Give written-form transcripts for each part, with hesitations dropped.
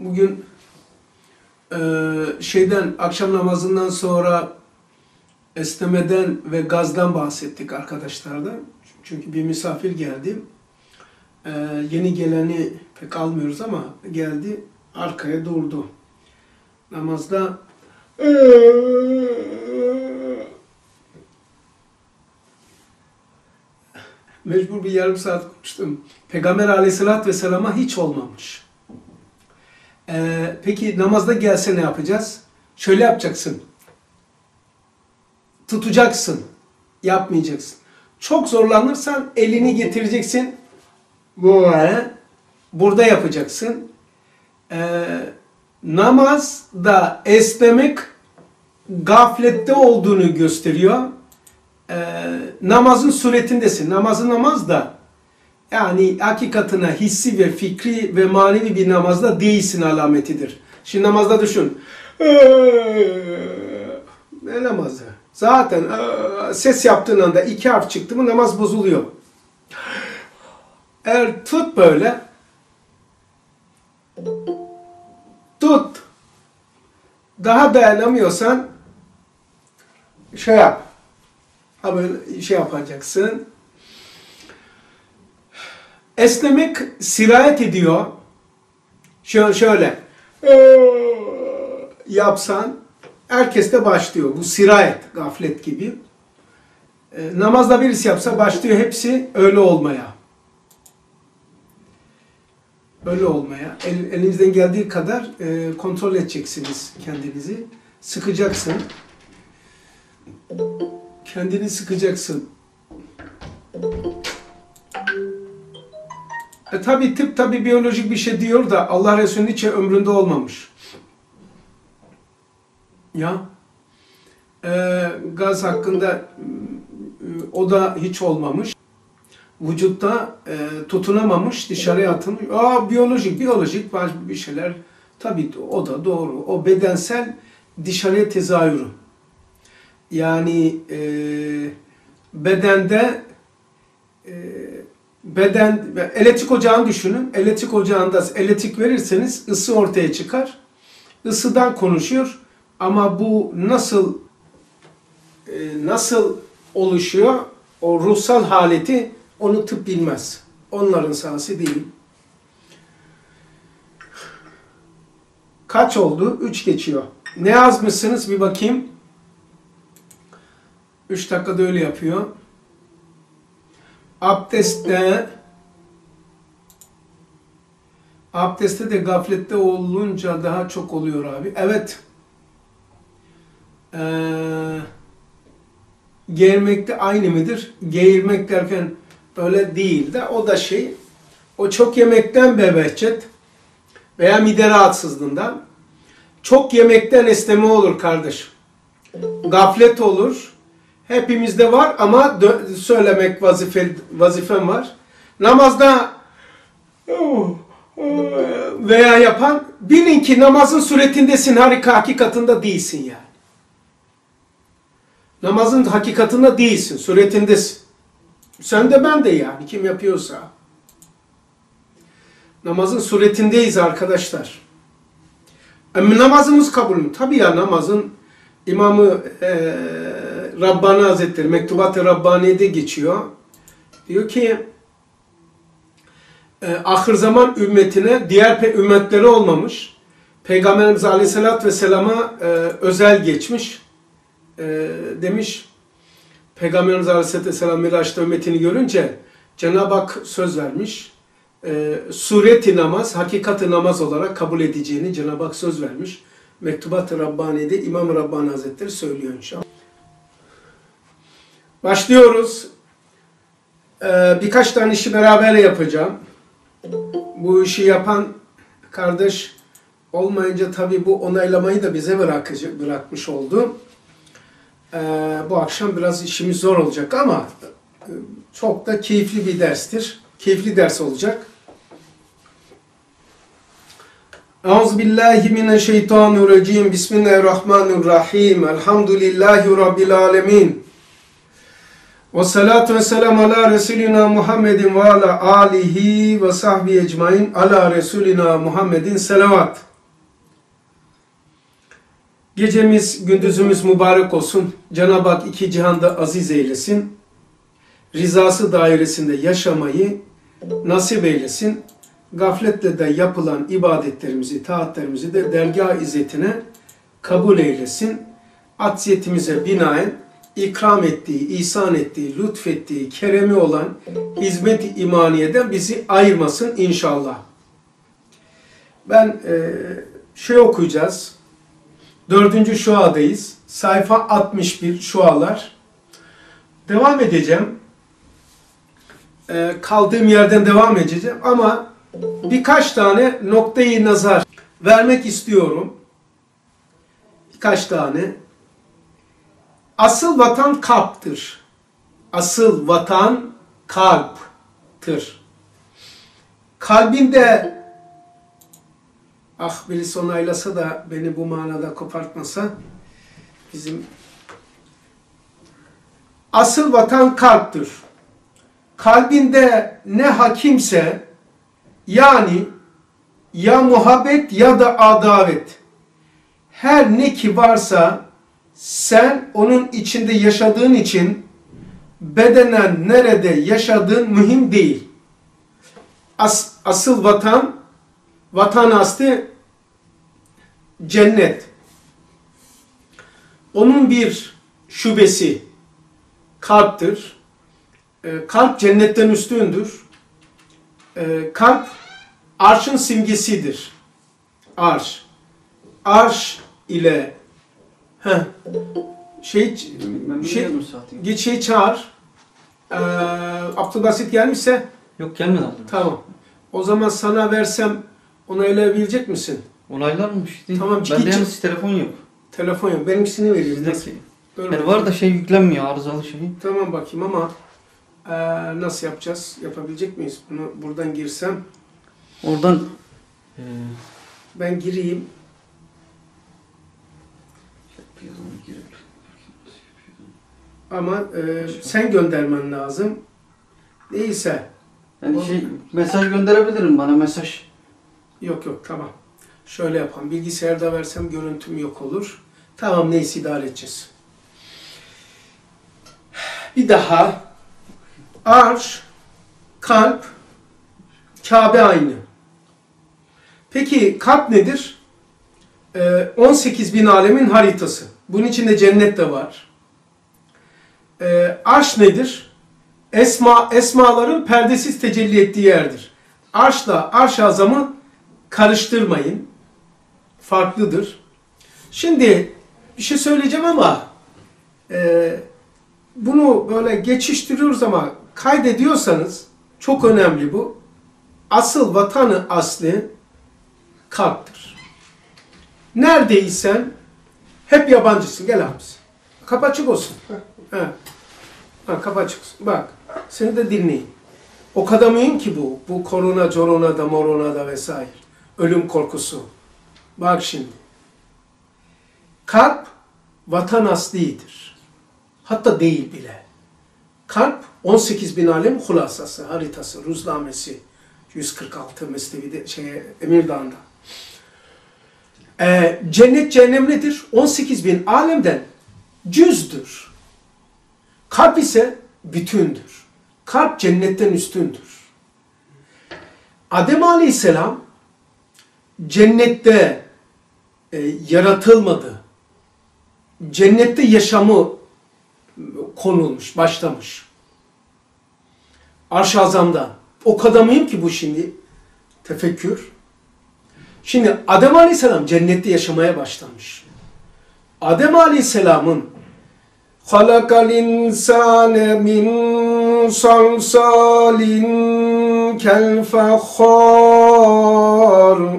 bugün akşam namazından sonra esnemeden ve gazdan bahsettik arkadaşlardan. Çünkü bir misafir geldi. Yeni geleni pek almıyoruz ama geldi, arkaya durdu. Namazda mecbur bir yarım saat konuştum. Peygamber aleyhissalatü vesselama hiç olmamış. Peki namazda gelse ne yapacağız? Şöyle yapacaksın. Tutacaksın. Yapmayacaksın. Çok zorlanırsan elini getireceksin. Burada yapacaksın. Namazda esnemek gaflette olduğunu gösteriyor. Namazın suretindesin. Namaz da yani hakikatına hissi ve fikri ve manevi bir namazda değilsin alametidir. Şimdi namazda düşün. Ne namazı? Zaten ses yaptığın anda iki harf çıktı mı namaz bozuluyor. Eğer tut böyle. Tut. Daha dayanamıyorsan şey yap. Ha böyle şey yapacaksın. Esnemek sirayet ediyor. Şöyle yapsan herkes de başlıyor. Bu sirayet, gaflet gibi. Namazda birisi yapsa başlıyor hepsi öyle olmaya. Öyle olmaya. Elinizden geldiği kadar kontrol edeceksiniz kendinizi. Sıkacaksın. Kendini sıkacaksın. Tabi tıp tabi biyolojik bir şey diyor da Allah Resulü'nün hiç ömründe olmamış. Ya gaz hakkında o da hiç olmamış. Vücutta tutunamamış, dışarıya atılmış. Biyolojik bir şeyler. Tabi o da doğru. O bedensel dışarıya tezahürü. Yani beden elektrik ocağını düşünün. Elektrik ocağında elektrik verirseniz ısı ortaya çıkar. Isıdan konuşuyor. Ama bu nasıl oluşuyor? O ruhsal haleti onu tıp bilmez. Onların sahası değil. Kaç oldu? 3 geçiyor. Ne yazmışsınız bir bakayım. 3 dakikada öyle yapıyor. Abdestte de gaflette olunca daha çok oluyor abi. Evet. Geğirmek de aynı mıdır? Geğirmek derken böyle değil de o da şey. O çok yemekten bebehçet veya mide rahatsızlığından. Çok yemekten esneme olur kardeş. Gaflet olur. Hepimizde var ama söylemek vazifem var. Namazda veya yapan bilin ki namazın suretindesin, hakikatında değilsin yani. Namazın hakikatında değilsin, suretindesin. Sen de ben de yani kim yapıyorsa. Namazın suretindeyiz arkadaşlar. Namazımız kabul mü? Tabii ya namazın İmam-ı Rabbani Hazretleri, Mektubat-ı Rabbani'de geçiyor. Diyor ki, ahir zaman ümmetine, diğer ümmetlere olmamış, Peygamberimiz Aleyhisselatü Vesselam'a özel geçmiş, demiş, Peygamberimiz Aleyhisselatü Vesselam Miraç'ta ümmetini görünce, Cenab-ı Hak söz vermiş, sureti namaz, hakikati namaz olarak kabul edeceğini Cenab-ı Hak söz vermiş. Mektubat-ı Rabbani'de İmam-ı Rabbani Hazretleri söylüyor inşallah. Başlıyoruz. Birkaç tane işi beraber yapacağım. Bu işi yapan kardeş olmayınca tabii bu onaylamayı da bize bırakmış oldu. Bu akşam biraz işimiz zor olacak ama çok da keyifli bir derstir. Keyifli ders olacak. Euzubillahimineşşeytanirracim. Bismillahirrahmanirrahim. Elhamdülillahi Rabbil alemin. Ve salatu ve selamu ala Resulina Muhammedin ve ala alihi ve sahbihi ecmain. Ala Resulina Muhammedin selavat. Gecemiz, gündüzümüz mübarek olsun. Cenab-ı Hak iki cihanda aziz eylesin. Rızası dairesinde yaşamayı nasip eylesin. Gafletle de yapılan ibadetlerimizi, taatlerimizi de dergâh izzetine kabul eylesin. Acziyetimize binaen ikram ettiği, ihsan ettiği, lütfettiği, keremi olan hizmet-i imaniyeden bizi ayırmasın inşallah. Ben okuyacağız. 4. şuadayız. Sayfa 61 şualar. Devam edeceğim. Kaldığım yerden devam edeceğim ama birkaç tane noktayı nazar vermek istiyorum. Birkaç tane. Asıl vatan kalptır. Asıl vatan kalptır. Kalbinde ah birisi onaylasa da beni bu manada kopartmasa bizim asıl vatan kalptır. Kalbinde ne hakimse yani ya muhabbet ya da adavet her ne ki varsa sen onun içinde yaşadığın için bedenen nerede yaşadığın mühim değil. Asıl vatan aslı cennet. Onun bir şubesi kalptir. Kalp cennetten üstündür. Kalp arşın simgesidir. Arş. Arş ile Geçeyi çağır. Abdülbasit gelmişse. Yok gelmedi abi. Tamam. O zaman sana versem onaylayabilecek misin? Onaylanmış değil. Tamam. Bende yalnız telefon yok. Telefon yok. Benimkisini veriyorum. Yani var da yüklenmiyor arızalı şeyi. Tamam bakayım ama nasıl yapacağız? Yapabilecek miyiz? Bunu buradan girsem. Oradan ben gireyim. Ama sen göndermen lazım. Değilse. Yani mesaj gönderebilirim bana mesaj. Yok yok tamam. Şöyle yapalım. Bilgisayarda versem görüntüm yok olur. Tamam neyse idare edeceğiz. Bir daha. Arş, kalp, Kabe aynı. Peki kalp nedir? 18 bin alemin haritası. Bunun içinde cennet de var. Arş nedir? Esmaların perdesiz tecelli ettiği yerdir. Arşla arş-ı azamı karıştırmayın. Farklıdır. Şimdi bir şey söyleyeceğim ama bunu böyle geçiştiriyoruz ama kaydediyorsanız çok önemli bu. Asıl vatanı asli kalptir. Neredeysen hep yabancısın. Gel abisi. Kapaçık olsun. Bak kapaçık olsun. Bak. Seni de dinleyin. O kadar mühim ki bu. Bu korona, corona da, morona da vesaire. Ölüm korkusu. Bak şimdi. Kalp vatan aslidir. Hatta değil bile. Kalp 18 bin alem hulasası, haritası, ruznamesi. 146 Mesnevi'de Emirdağ'da. Cennet cehennem nedir? 18 bin alemden cüzdür. Kalp ise bütündür. Kalp cennetten üstündür. Adem Aleyhisselam cennette yaratılmadı. Cennette yaşamı konulmuş, başlamış. Arş-ı Azam'da. O kadar mıyım ki bu şimdi tefekkür. Şimdi Adem Aleyhisselam cennette yaşamaya başlamış. Adem Aleyhisselam'ın halakal insane min salsalin kel fahar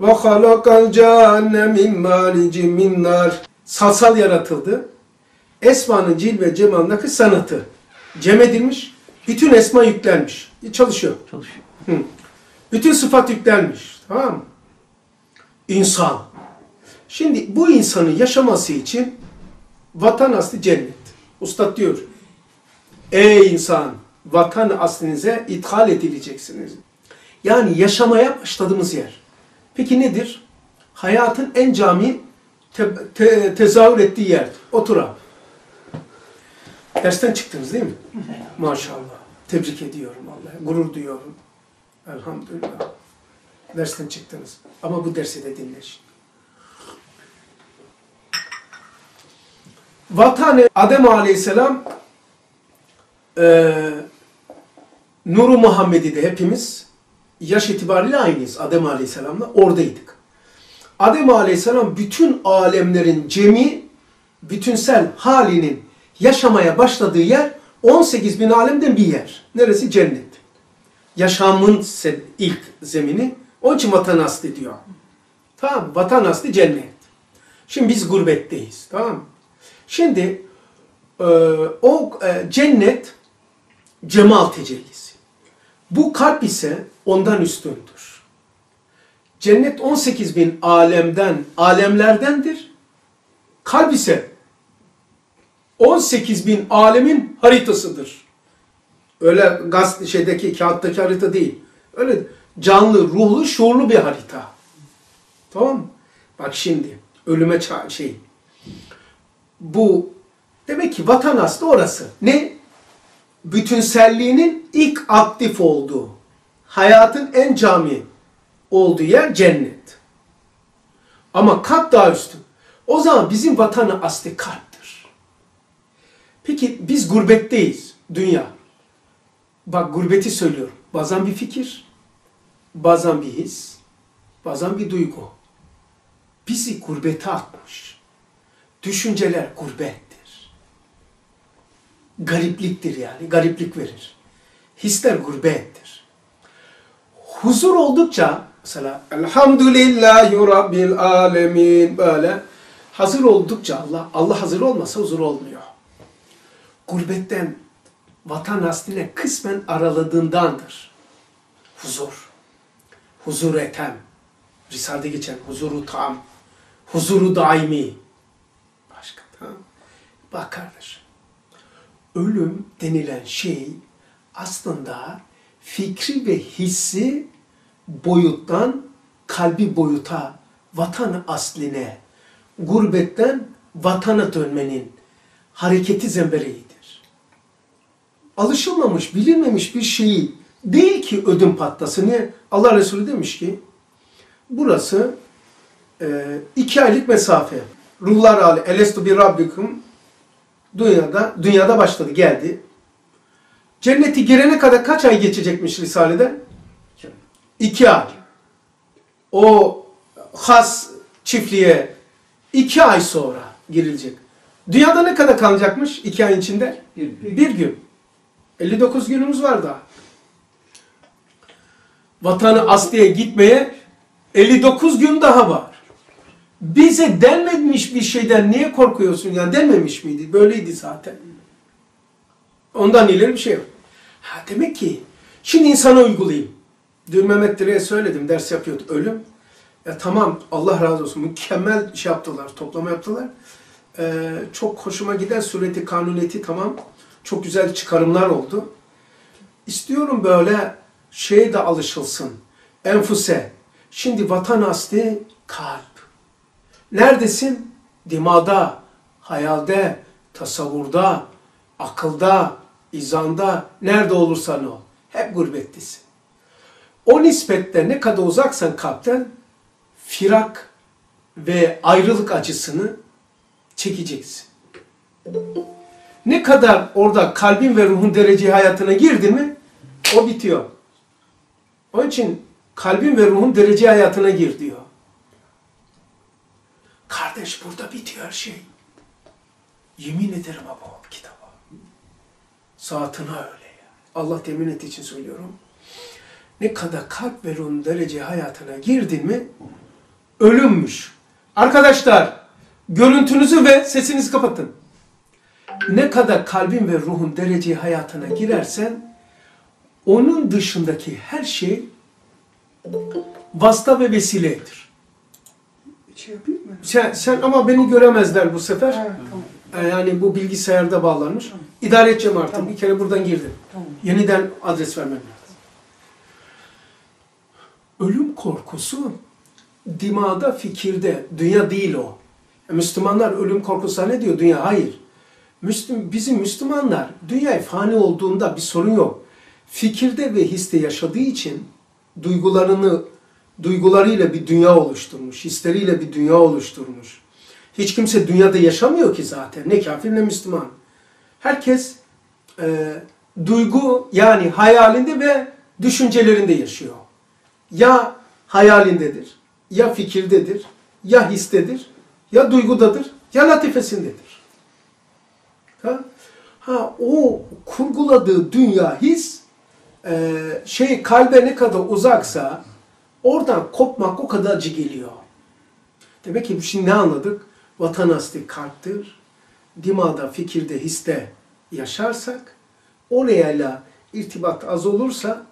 ve halakal canne min maricin minnar salsal yaratıldı. Esma'nın cilve cemalındaki sanatı cem edilmiş. Bütün esma yüklenmiş. Çalışıyor. Bütün sıfat yüklenmiş. Tamam mı? İnsan. Şimdi bu insanın yaşaması için vatan aslı cennet. Üstad diyor, ey insan vatan aslınıza ithal edileceksiniz. Yani yaşamaya başladığımız yer. Peki nedir? Hayatın en cami tezahür ettiği yer. Oturan. Dersten çıktınız değil mi? Maşallah. Tebrik ediyorum Allah'a. Gurur duyuyorum. Elhamdülillah. Dersten çıktınız. Ama bu dersi de dinleyin. Vatanı Adem Aleyhisselam Nur-u Muhammed'i de hepimiz yaş itibariyle aynıyız Adem Aleyhisselam'la. Oradaydık. Adem Aleyhisselam bütün alemlerin cemi, bütünsel halinin yaşamaya başladığı yer 18 bin alemden bir yer. Neresi? Cennet. Yaşamın ilk zemini. Onun için vatan aslı diyor. Tamam. Vatan aslı cennet. Şimdi biz gurbetteyiz. Tamam mı? Şimdi o cennet cemal tecellisi. Bu kalp ise ondan üstündür. Cennet 18 bin alemlerdendir. Kalp ise 18 bin alemin haritasıdır. Öyle kağıttaki harita değil. Öyle canlı, ruhlu, şuurlu bir harita. Tamam mı? Bak şimdi ölüme bu demek ki vatan aslı orası. Ne? Bütünselliğinin ilk aktif olduğu, hayatın en cami olduğu yer cennet. Ama kalp daha üstün. O zaman bizim vatanı aslı kalptir. Peki biz gurbetteyiz dünya. Bak gurbeti söylüyorum. Bazen bir fikir, bazen bir his, bazen bir duygu. Bizi gurbete atmış. Düşünceler gurbettir. Garipliktir yani. Gariplik verir. Hisler gurbettir. Huzur oldukça mesela Elhamdülillahi Rabbil Alemin böyle hazır oldukça Allah hazır olmasa huzur olmuyor. Gurbetten vatan hasline kısmen araladığındandır. Huzur. Huzur etem. Risale'de geçen huzuru tam. Huzuru daimi. Bak kardeşim, ölüm denilen şey aslında fikri ve hissi boyuttan kalbi boyuta, vatan asline, gurbetten vatana dönmenin hareketi zembereğidir. Alışılmamış, bilinmemiş bir şeyi değil ki ödüm patlasın. Niye? Allah Resulü demiş ki, burası 2 aylık mesafe. Ruhlar hali, elestu bir rabbikum dünyada başladı, geldi. Cenneti girene kadar kaç ay geçecekmiş Risale'de? 2 ay. O has çiftliğe 2 ay sonra girilecek. Dünyada ne kadar kalacakmış 2 ay içinde? Bir gün. 59 günümüz var daha. Vatanı asliye gitmeye 59 gün daha var. Bize denmemiş bir şeyden niye korkuyorsun? Yani denmemiş miydi? Böyleydi zaten. Ondan ileri bir şey yok. Ha demek ki şimdi insana uygulayayım. Dün Mehmet Dire'ye söyledim. Ders yapıyordu. Ölüm. Ya tamam Allah razı olsun. Mükemmel şey yaptılar. Toplama yaptılar. Çok hoşuma giden sureti, kanuneti tamam. Çok güzel çıkarımlar oldu. İstiyorum böyle şeye de alışılsın. Enfuse. Şimdi vatan asli kalp. Neredesin? Dimada, hayalde, tasavvurda, akılda, izanda, nerede olursan ol. Hep gurbettesin. O nispetle ne kadar uzaksan kalpten firak ve ayrılık acısını çekeceksin. Ne kadar orada kalbin ve ruhun derece hayatına girdi mi o bitiyor. Onun için kalbin ve ruhun derece hayatına gir diyor. Kardeş burada bitiyor her şey. Yemin ederim ama o kitaba. Saatine öyle ya. Allah temin ettiği için söylüyorum. Ne kadar kalp ve ruhun derece hayatına girdin mi ölümmüş. Arkadaşlar görüntünüzü ve sesinizi kapatın. Ne kadar kalbin ve ruhun derece hayatına girersen onun dışındaki her şey vasıta ve vesiledir. Şey sen ama beni göremezler bu sefer. Ha, tamam. Yani bu bilgisayarda bağlanmış. Tamam. İdare edeceğim artık. Tamam. Bir kere buradan girdim. Tamam. Yeniden adres vermem lazım. Ölüm korkusu dimada, fikirde. Dünya değil o. Müslümanlar ölüm korkusuna ne diyor dünya? Hayır. Bizim Müslümanlar dünya fani olduğunda bir sorun yok. Fikirde ve histe yaşadığı için duygularıyla bir dünya oluşturmuş, hisleriyle bir dünya oluşturmuş. Hiç kimse dünyada yaşamıyor ki zaten. Ne kafir ne Müslüman. Herkes duygu yani hayalinde ve düşüncelerinde yaşıyor. Ya hayalindedir, ya fikirdedir, ya histedir, ya duygudadır, ya latifesindedir. O kurguladığı dünya his kalbe ne kadar uzaksa oradan kopmak o kadar acı geliyor. Demek ki şimdi ne anladık? Vatan asli kalptir. Dimada, fikirde, histe yaşarsak, orayla irtibat az olursa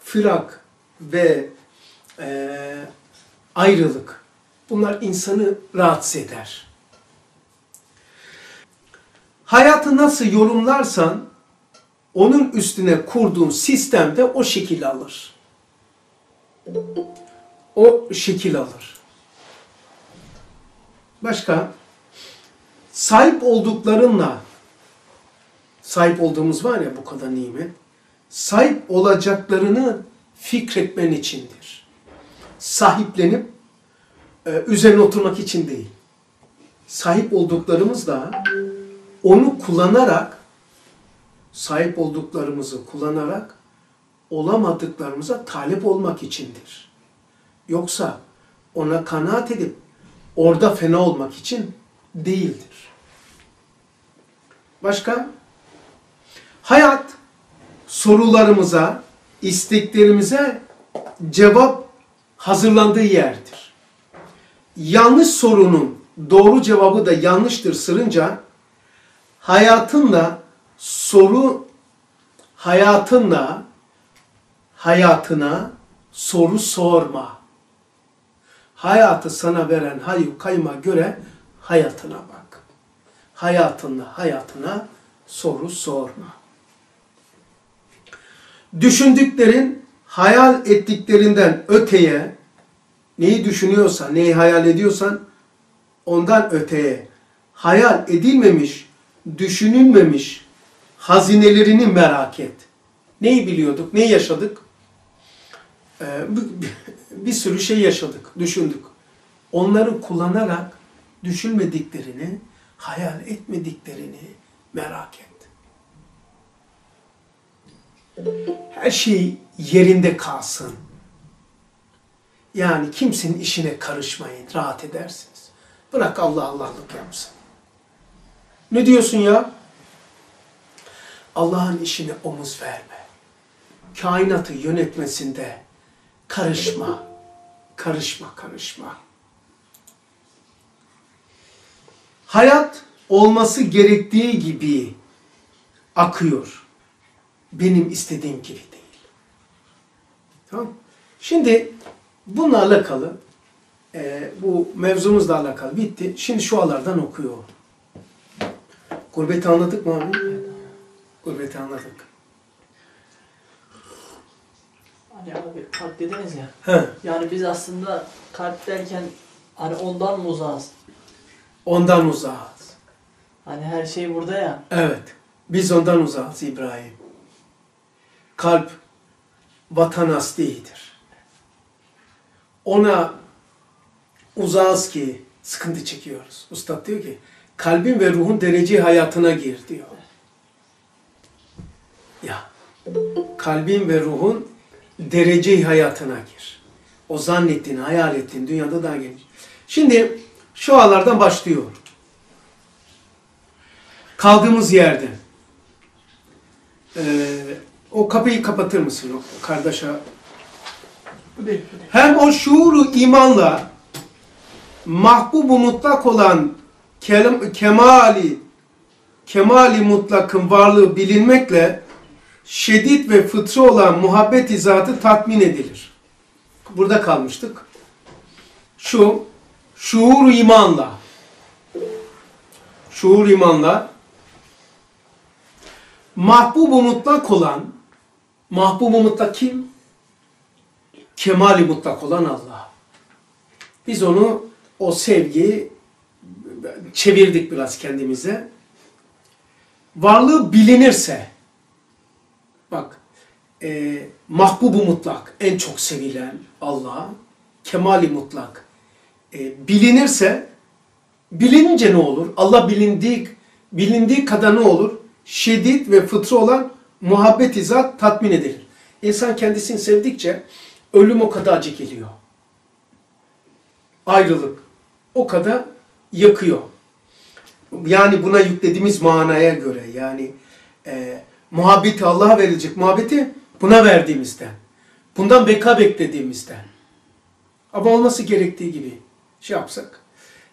firak ve ayrılık. Bunlar insanı rahatsız eder. Hayatı nasıl yorumlarsan onun üstüne kurduğun sistem de o şekil alır. O şekil alır. Başka? Sahip olduklarınla, sahip olduğumuz var ya bu kadar nimet, sahip olacaklarını fikretmen içindir. Sahiplenip üzerine oturmak için değil. Sahip olduklarımızla onu kullanarak, sahip olduklarımızı kullanarak olamadıklarımıza talip olmak içindir. Yoksa ona kanaat edip orada fena olmak için değildir. Başka? Hayat sorularımıza, isteklerimize cevap hazırlandığı yerdir. Yanlış sorunun doğru cevabı da yanlıştır sırrınca hayatınla hayatına soru sorma. Hayatı sana veren hayyu kayyuma göre hayatına bak. Hayatına soru sorma. Düşündüklerin hayal ettiklerinden öteye, neyi düşünüyorsan, neyi hayal ediyorsan ondan öteye hayal edilmemiş, düşünülmemiş hazinelerini merak et. Neyi biliyorduk, neyi yaşadık? Bir sürü şey yaşadık, düşündük. Onları kullanarak düşünmediklerini, hayal etmediklerini merak et. Her şey yerinde kalsın. Yani kimsenin işine karışmayın, rahat edersiniz. Bırak Allah Allah'lık yapsın. Ne diyorsun ya? Allah'ın işine omuz verme. Kainatı yönetmesinde karışma. Hayat olması gerektiği gibi akıyor. Benim istediğim gibi değil. Tamam. Şimdi bununla alakalı, bu mevzumuzla alakalı bitti. Şimdi şualardan okuyor. Gurbeti anladık mı abi? Gurbeti anladık. Hani abi kalp dediniz ya. He. Yani biz aslında kalp derken hani ondan mı uzağız? Ondan uzağız. Hani her şey burada ya. Evet. Biz ondan uzağız İbrahim. Kalp vatan aslidir. Ona uzağız ki sıkıntı çekiyoruz. Üstad diyor ki kalbin ve ruhun derece hayatına gir diyor. Ya kalbin ve ruhun derece hayatına gir. O zannettiğin, hayal ettiğin dünyada daha geniş. Şimdi şualardan başlıyor. Kaldığımız yerde o kapıyı kapatır mısın o kardeşa? Hem o şuuru imanla mahbubu mutlak olan kemali mutlakın varlığı bilinmekle şedid ve fıtri olan muhabbet-i zatı tatmin edilir. Burada kalmıştık. Şuuru imanla mahbubu mutlak olan mahbubu mutlak kim? Kemali mutlak olan Allah. Biz onu, o sevgiyi çevirdik biraz kendimize. Varlığı bilinirse, bak, mahbub-u mutlak, en çok sevilen Allah, kemal-i mutlak bilinirse, bilinince ne olur? Allah bilindiği kadar ne olur? Şiddet ve fıtri olan muhabbet-i zat tatmin edilir. İnsan kendisini sevdikçe ölüm o kadar acı geliyor. Ayrılık o kadar yakıyor. Yani buna yüklediğimiz manaya göre, yani muhabbeti Allah'a verilecek muhabbeti buna verdiğimizden, bundan beka beklediğimizden, ama olması gerektiği gibi şey yapsak.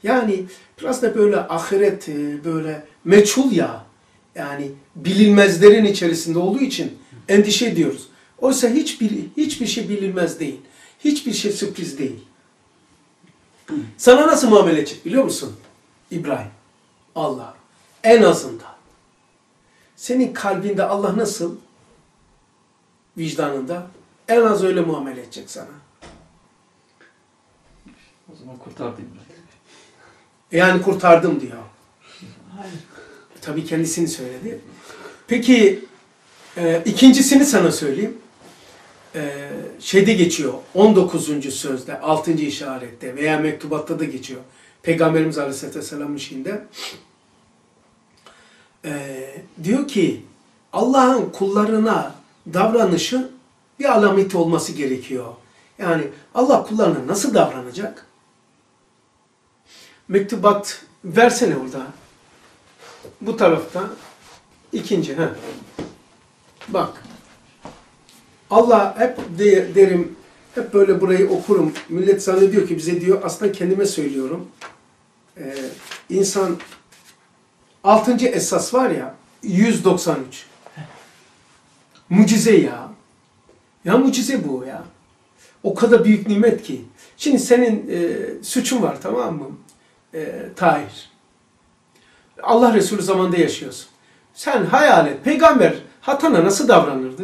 Yani biraz da böyle ahiret böyle meçhul ya, yani bilinmezlerin içerisinde olduğu için endişe ediyoruz. Oysa hiçbir şey bilinmez değil. Hiçbir şey sürpriz değil. Sana nasıl muamele edecek biliyor musun İbrahim? Allah. En azından. Senin kalbinde Allah nasıl? Vicdanında. En az öyle muamele edecek sana. O zaman kurtardım. Yani kurtardım diyor. Hayır. Tabii kendisini söyledi. Peki ikincisini sana söyleyeyim. Şeyde geçiyor. 19. sözde, 6. işarette veya mektubatta da geçiyor. Peygamberimiz Aleyhisselam'ın şeyinde. Diyor ki Allah'ın kullarına davranışı bir alameti olması gerekiyor. Yani Allah kullarına nasıl davranacak? Mektubat versene orada. Bu tarafta ikinci. He. Bak. Allah hep derim, hep böyle burayı okurum. Millet zannediyor ki bize diyor, aslında kendime söylüyorum. İnsan 6. esas var ya, 193. Mucize ya. Ya mucize bu ya. O kadar büyük nimet ki. Şimdi senin suçun var, tamam mı? Tahir. Allah Resulü zamanında yaşıyorsun. Sen hayal et, peygamber hatana nasıl davranırdı?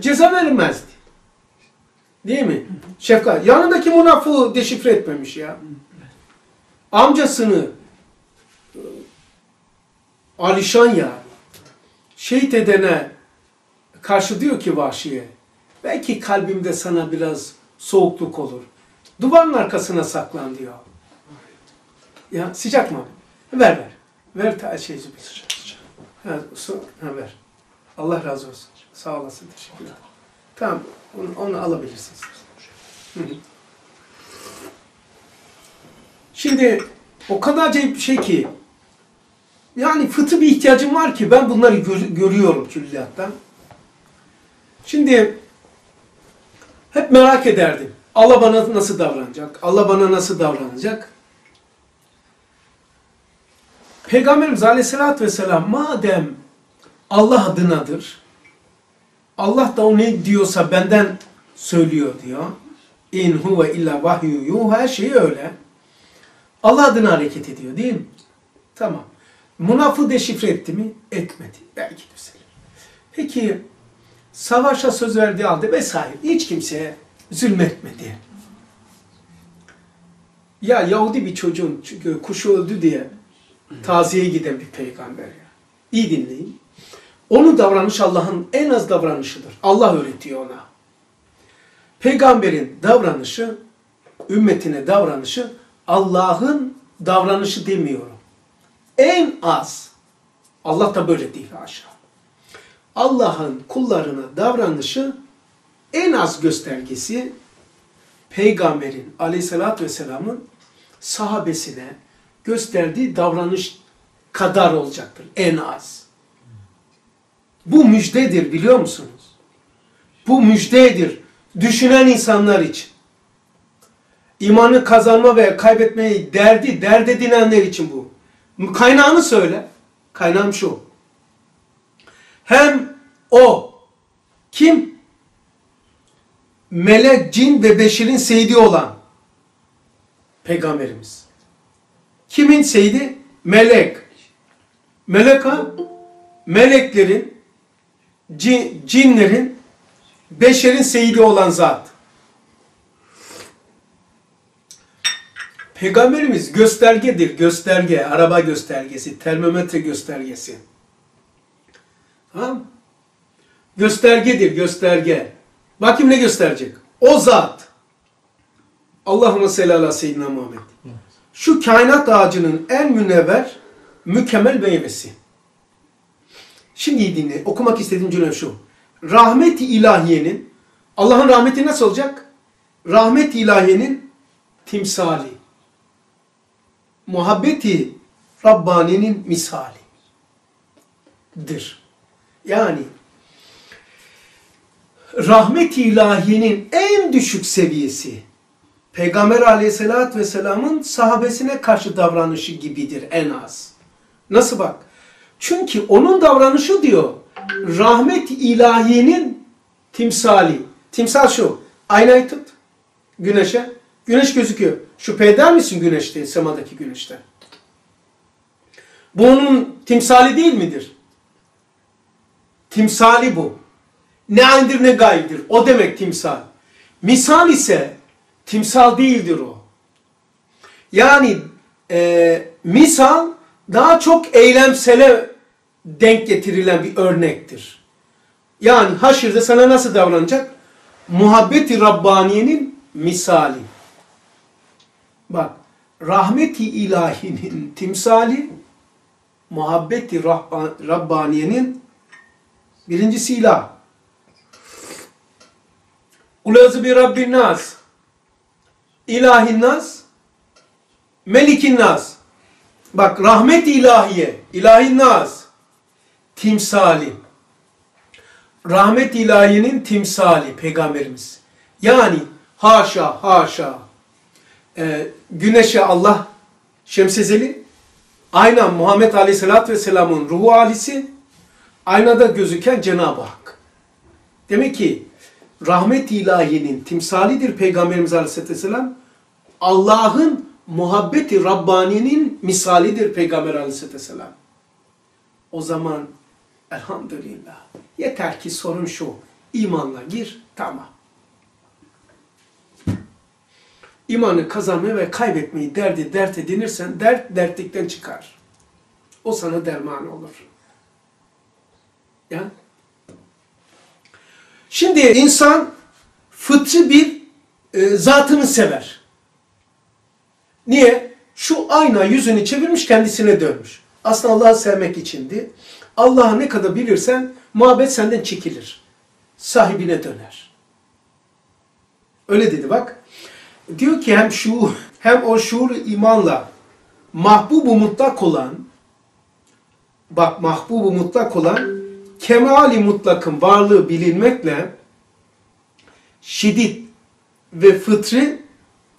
Ceza verilmezdi. Değil mi? Şefkat. Yanındaki münafığı deşifre etmemiş ya. Amcasını alişan ya, şehit edene karşı diyor ki vahşiye, belki kalbimde sana biraz soğukluk olur. Duvarın arkasına saklan diyor. Ya sıcak mı? Ver. Ver ta şey zübeyir. Sıcak. Ha, ver. Allah razı olsun. Sağ olasın. Teşekkürler. Tamam. Onu alabilirsiniz. Hı. Şimdi o kadar acayip bir şey ki, yani fıtri bir ihtiyacım var ki ben bunları görüyorum külliyattan. Şimdi hep merak ederdim. Allah bana nasıl davranacak? Allah bana nasıl davranacak? Peygamberimiz Aleyhisselatü Vesselam madem Allah adınadır, Allah da o ne diyorsa benden söylüyor diyor. İn huve illa vahyu yuha, her şey öyle. Allah adına hareket ediyor değil mi? Tamam. Münafığı deşifre etti mi? Etmedi. Belki düzelir. Peki savaşa söz verdiği halde vesaire hiç kimseye zulmetmedi. Ya Yahudi bir çocuğun kuşu öldü diye taziyeye giden bir peygamber ya. İyi dinleyin. Onun davranış Allah'ın en az davranışıdır. Allah öğretiyor ona. Peygamberin davranışı, ümmetine davranışı Allah'ın davranışı demiyorum. En az. Allah da böyle değil haşa. Allah'ın kullarına davranışı en az göstergesi Peygamberin Aleyhisselatü Vesselam'ın sahabesine gösterdiği davranış kadar olacaktır. En az. Bu müjdedir biliyor musunuz? Bu müjdedir düşünen insanlar için. İmanı kazanma veya kaybetmeyi dert edinenler için bu. Kaynağını söyle. Kaynağım şu. Hem o kim? Melek, cin ve beşerin seyidi olan Peygamberimiz. Kimin seyidi? Melek. Melek ha? Meleklerin, cinlerin, beşerin seyidi olan zat. Peygamberimiz göstergedir, gösterge. Araba göstergesi, termometre göstergesi. Tamam mı? Göstergedir, gösterge. Bakayım ne gösterecek? O zat. Allahümme salli ala seyyidina Muhammed. Şu kainat ağacının en münevver, mükemmel meyvesi. Şimdi iyi dinle. Okumak istediğim cümle şu. Rahmet-i ilahiyenin, Allah'ın rahmeti nasıl olacak? Rahmet-i ilahiyenin timsali. Muhabbeti Rabbani'nin misalidir. Yani rahmet-i ilahiyenin en düşük seviyesi Peygamber aleyhissalatü vesselamın sahabesine karşı davranışı gibidir en az. Nasıl bak? Çünkü onun davranışı diyor rahmet-i ilahiyenin timsali. Timsal şu. Aynayı tut. Güneşe. Güneş gözüküyor. Şüphe eder misin güneşte, semadaki güneşte? Bu onun timsali değil midir? Timsali bu. Ne aynıdır ne gayiptir. O demek timsal. Misal ise timsal değildir o. Yani misal daha çok eylemsele denk getirilen bir örnektir. Yani haşirde sana nasıl davranacak? Muhabbeti Rabbaniye'nin misali. Bak, rahmeti ilahinin timsali, muhabbeti Rabbaniye'nin birincisi ilah. Ulazı bir Rabbin nas, ilahin nas, melikin nas. Bak, rahmet-i ilahiye, ilahin nas, timsali. Rahmet-i ilahiyenin timsali Peygamberimiz. Yani haşa haşa. Güneşe Allah şemsezeli, aynen Muhammed Aleyhisselatü Vesselam'ın ruhu halisi, aynada gözüken Cenab-ı Hak. Demek ki rahmet-i ilahiyenin timsalidir Peygamberimiz Aleyhisselatü Vesselam, Allah'ın muhabbeti Rabbani'nin misalidir Peygamber Aleyhisselatü Vesselam. O zaman elhamdülillah, yeter ki sorun şu, imanla gir, tamam. İmanı kazanmayı ve kaybetmeyi dert edinirsen, dertlikten çıkar. O sana derman olur. Ya. Şimdi insan fıtri bir zatını sever. Niye? Şu ayna yüzünü çevirmiş, kendisine dönmüş. Aslında Allah'ı sevmek içindi. Allah'ı ne kadar bilirsen, muhabbet senden çekilir. Sahibine döner. Öyle dedi bak. Diyor ki hem şuur, hem o şuuru imanla mahbubu mutlak olan, bak mahbubu mutlak olan kemali mutlakın varlığı bilinmekle şiddet ve fıtri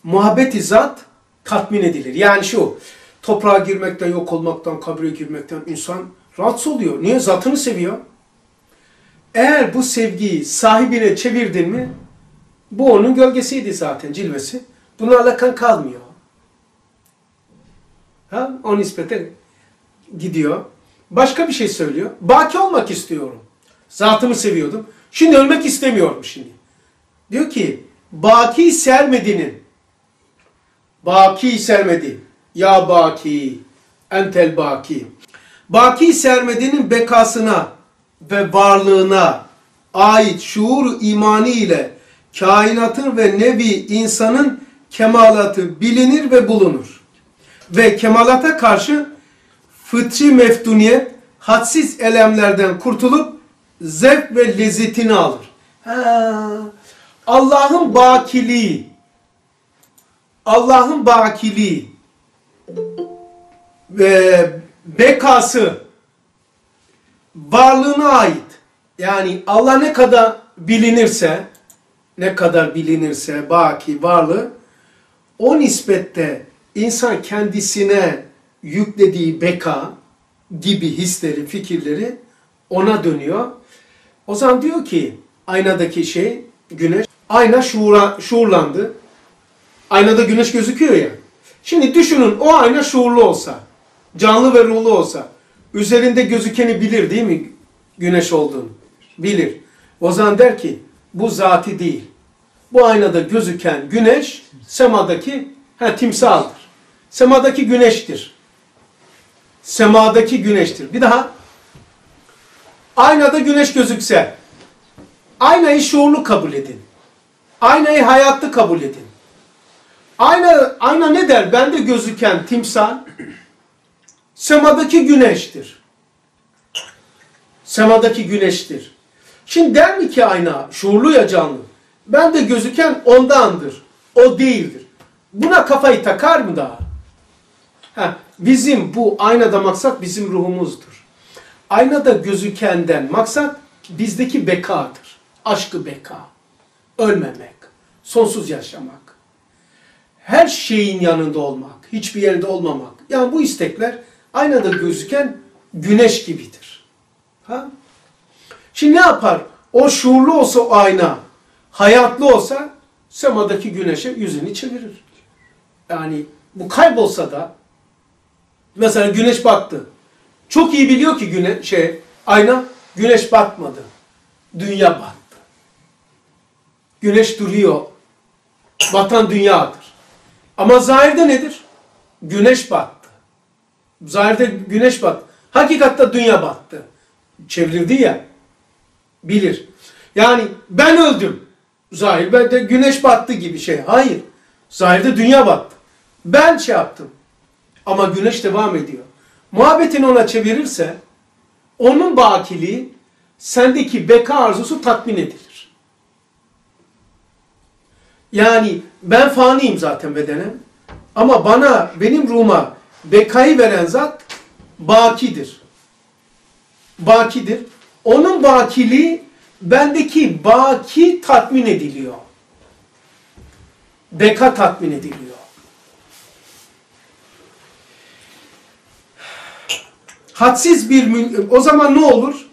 muhabbeti zat tatmin edilir. Yani şu, toprağa girmekten, yok olmaktan, kabre girmekten insan rahatsız oluyor. Niye? Zatını seviyor. Eğer bu sevgiyi sahibine çevirdin mi, bu onun gölgesiydi zaten, cilvesi. Buna alakan kalmıyor. Ha? O nispete gidiyor. Başka bir şey söylüyor. Baki olmak istiyorum. Zatımı seviyordum. Şimdi ölmek istemiyorum şimdi. Diyor ki, baki sermedinin, baki sermedi, ya baki, entel baki. Baki sermedinin bekasına ve varlığına ait şuur imani ile kainatın ve nevi insanın kemalatı bilinir ve bulunur. Ve kemalata karşı fıtri meftuniyet, hadsiz elemlerden kurtulup zevk ve lezzetini alır. Allah'ın bakiliği, Allah'ın bakiliği ve bekası varlığına ait. Yani Allah ne kadar bilinirse, ne kadar bilinirse baki varlığı, o nispette insan kendisine yüklediği beka gibi hisleri, fikirleri ona dönüyor. O zaman diyor ki aynadaki şey güneş, ayna şuurlandı. Aynada güneş gözüküyor ya. Şimdi düşünün o ayna şuurlu olsa, canlı ve ruhlu olsa, üzerinde gözükeni bilir değil mi? Güneş olduğunu bilir. O zaman der ki bu zati değil. Bu aynada gözüken güneş semadaki timsaldır. semadaki güneştir. Semadaki güneştir. Bir daha. Aynada güneş gözükse, aynayı şuurlu kabul edin. Aynayı hayatlı kabul edin. Ayna ne der? Bende gözüken timsah, semadaki güneştir. Semadaki güneştir. Şimdi der mi ki ayna, şuurlu ya canlı, bende gözüken ondandır, o değildir. Buna kafayı takar mı daha? Heh, bizim bu aynada maksat bizim ruhumuzdur. Aynada gözükenden maksat bizdeki bekadır. Aşkı beka, ölmemek, sonsuz yaşamak. Her şeyin yanında olmak, hiçbir yerde olmamak. Yani bu istekler aynada gözüken güneş gibidir. Ha? Şimdi ne yapar? O şuurlu olsa o ayna, hayatlı olsa semadaki güneşe yüzünü çevirir. Yani bu kaybolsa da, mesela güneş battı. Çok iyi biliyor ki ayna güneş batmadı. Dünya battı. Güneş duruyor. Batan dünyadır. Ama zahirde nedir? Güneş battı. Zahirde güneş battı. Hakikatte dünya battı. Çevrildi ya. Bilir. Yani ben öldüm. Zahirde güneş battı gibi şey. Hayır. Zahirde dünya battı. Ben şey yaptım. Ama güneş devam ediyor. Muhabbetini ona çevirirse onun bakiliği, sendeki beka arzusu tatmin edilir. Yani ben faniyim zaten bedenim. Ama bana, benim ruhuma bekayı veren zat bakidir. Bakidir. Onun bakiliği bendeki baki tatmin ediliyor. Beka tatmin ediliyor. Hadsiz bir mülk. O zaman ne olur?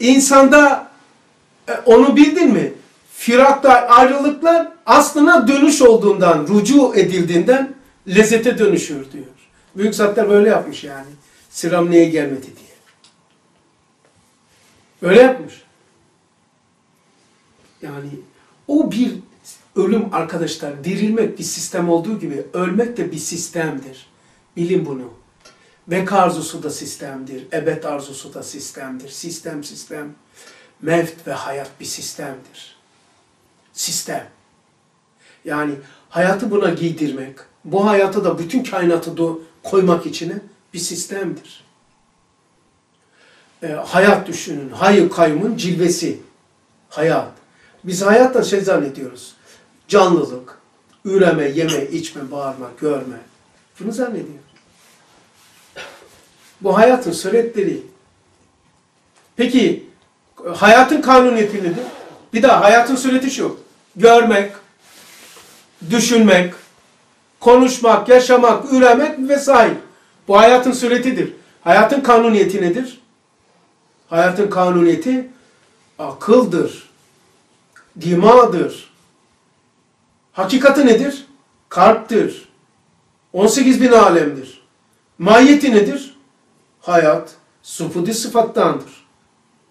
İnsanda onu bildin mi? Firakta ayrılıklar aslına dönüş olduğundan, rucu edildiğinden lezzete dönüşür diyor. Büyük zatlar böyle yapmış yani. Sıram neye gelmedi diye. Böyle yapmış. Yani o bir ölüm arkadaşlar, dirilmek bir sistem olduğu gibi ölmek de bir sistemdir. Bilin bunu. Beka arzusu da sistemdir. Ebed arzusu da sistemdir. Sistem sistem. Mevt ve hayat bir sistemdir. Sistem. Yani hayatı buna giydirmek, bu hayata da bütün kainatı koymak içine bir sistemdir. Hayat düşünün, hayır kayyumun cilvesi. Hayat. Biz hayatta şey zannediyoruz, canlılık, üreme, yeme, içme, bağırma, görme. Bunu zannediyor. Bu hayatın suretleri. Peki, hayatın kanuniyeti nedir? Bir daha, hayatın sureti şu. Görmek, düşünmek, konuşmak, yaşamak, üremek vesaire. Bu hayatın suretidir. Hayatın kanuniyeti nedir? Hayatın kanuniyeti akıldır, dimadır. Hakikati nedir? Kalptir. 18 bin alemdir. Mahiyeti nedir? Hayat, sufudi sıfattandır.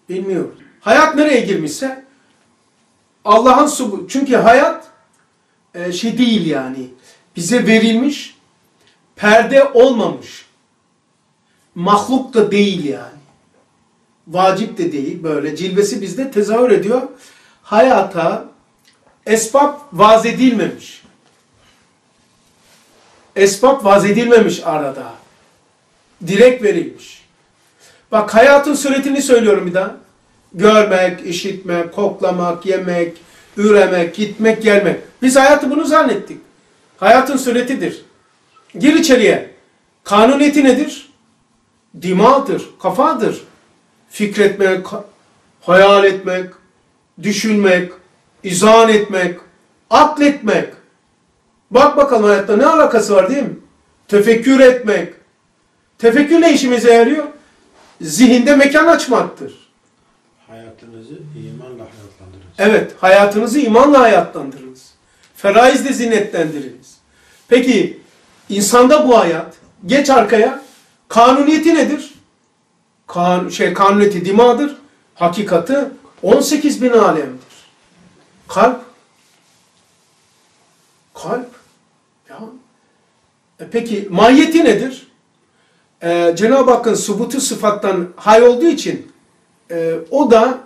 Bilmiyorum. Hayat nereye girmişse? Allah'ın subu. Çünkü hayat şey değil yani. Bize verilmiş, perde olmamış. Mahluk da değil yani. Vacip de değil. Böyle cilvesi bizde tezahür ediyor. Hayata esbab vaz edilmemiş. Esbab vaz edilmemiş arada. Direkt verilmiş. Bak hayatın suretini söylüyorum bir daha. Görmek, işitmek, koklamak, yemek, üremek, gitmek, gelmek. Biz hayatı bunu zannettik. Hayatın suretidir. Gir içeriye. Kanuniyeti nedir? Dimadır, kafadır. Fikretmek, hayal etmek, düşünmek, izan etmek, akletmek. Bak bakalım hayatta ne alakası var değil mi? Tefekkür etmek. Tefekkür ne işimize yarıyor? Zihinde mekan açmaktır. Hayatınızı imanla hayatlandırınız. Evet, hayatınızı imanla hayatlandırınız. Feraizle zinetlendiriniz. Peki, insanda bu hayat, geç arkaya, kanuniyeti nedir? Kanuniyeti dimadır, hakikati 18 bin alemdir. Kalp, ya, Peki mahiyeti nedir? Cenab-ı Hakk'ın subutu sıfattan hay olduğu için o da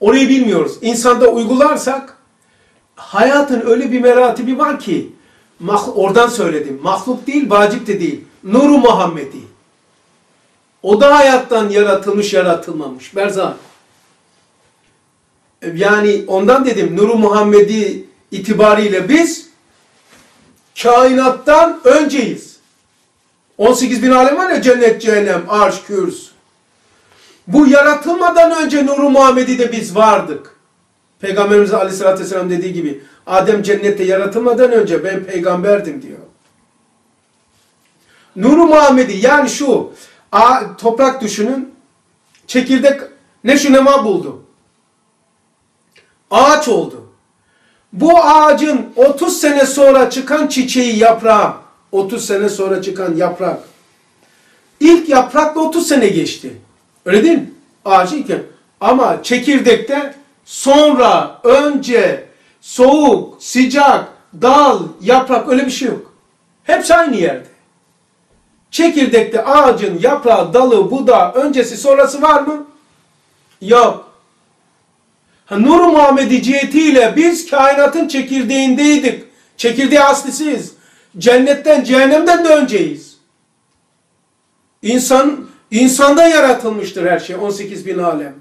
orayı bilmiyoruz. İnsanda uygularsak hayatın öyle bir meratibi var ki oradan söyledim. Mahluk değil, vacip de değil. Nur-u Muhammedi. O da hayattan yaratılmış, yaratılmamış. Berzah. Yani ondan dedim, Nur-u Muhammedi itibariyle biz kainattan önceyiz. 18 bin alem var ya, cennet, cehennem, arş, kürs. Bu yaratılmadan önce Nur-u Muhammedi'de biz vardık. Peygamberimiz Aleyhisselatü Vesselam dediği gibi, Adem cennette yaratılmadan önce ben peygamberdim diyor. Nur-u Muhammedi yani şu, toprak düşünün, çekirdek ne şu nema buldu. Ağaç oldu. Bu ağacın 30 sene sonra çıkan çiçeği, yaprağı, 30 sene sonra çıkan yaprak. İlk yaprakla 30 sene geçti. Öyle değil mi? Ağaç ilken. Ama çekirdekte sonra, önce, soğuk, sıcak, dal, yaprak öyle bir şey yok. Hepsi aynı yerde. Çekirdekte ağacın yaprağı, dalı, budağı, öncesi, sonrası var mı? Yok. Nur-u Muhammedi cihetiyle biz kainatın çekirdeğindeydik. Çekirdeği aslisiyiz. Cennetten, cehennemden de önceyiz. İnsanda yaratılmıştır her şey. 18 bin alem.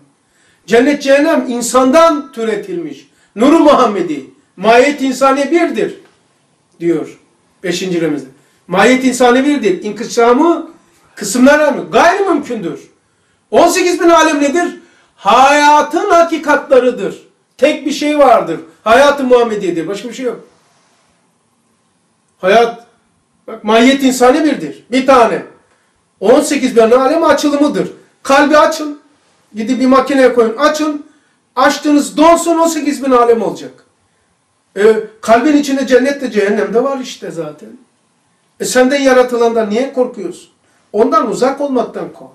Cennet, cehennem insandan türetilmiş. Nur-u Muhammedi. Mahiyet insani birdir. Diyor. 5. remizde. Mahiyet insani birdir. İnkışamı kısımlara mı? Gayri mümkündür. 18 bin alem nedir? Hayatın hakikatlarıdır. Tek bir şey vardır. Hayat-ı Muhammediye'dir. Başka bir şey yok. Hayat, bak mahiyet insani birdir. Bir tane. 18 bin alem açılımıdır. Kalbi açın. Gidip bir makineye koyun. Açın. Açtığınız donsun, 18 bin alem olacak. Kalbin içinde cennet de cehennem de var işte zaten. Senden yaratılandan niye korkuyorsun? Ondan uzak olmaktan kork.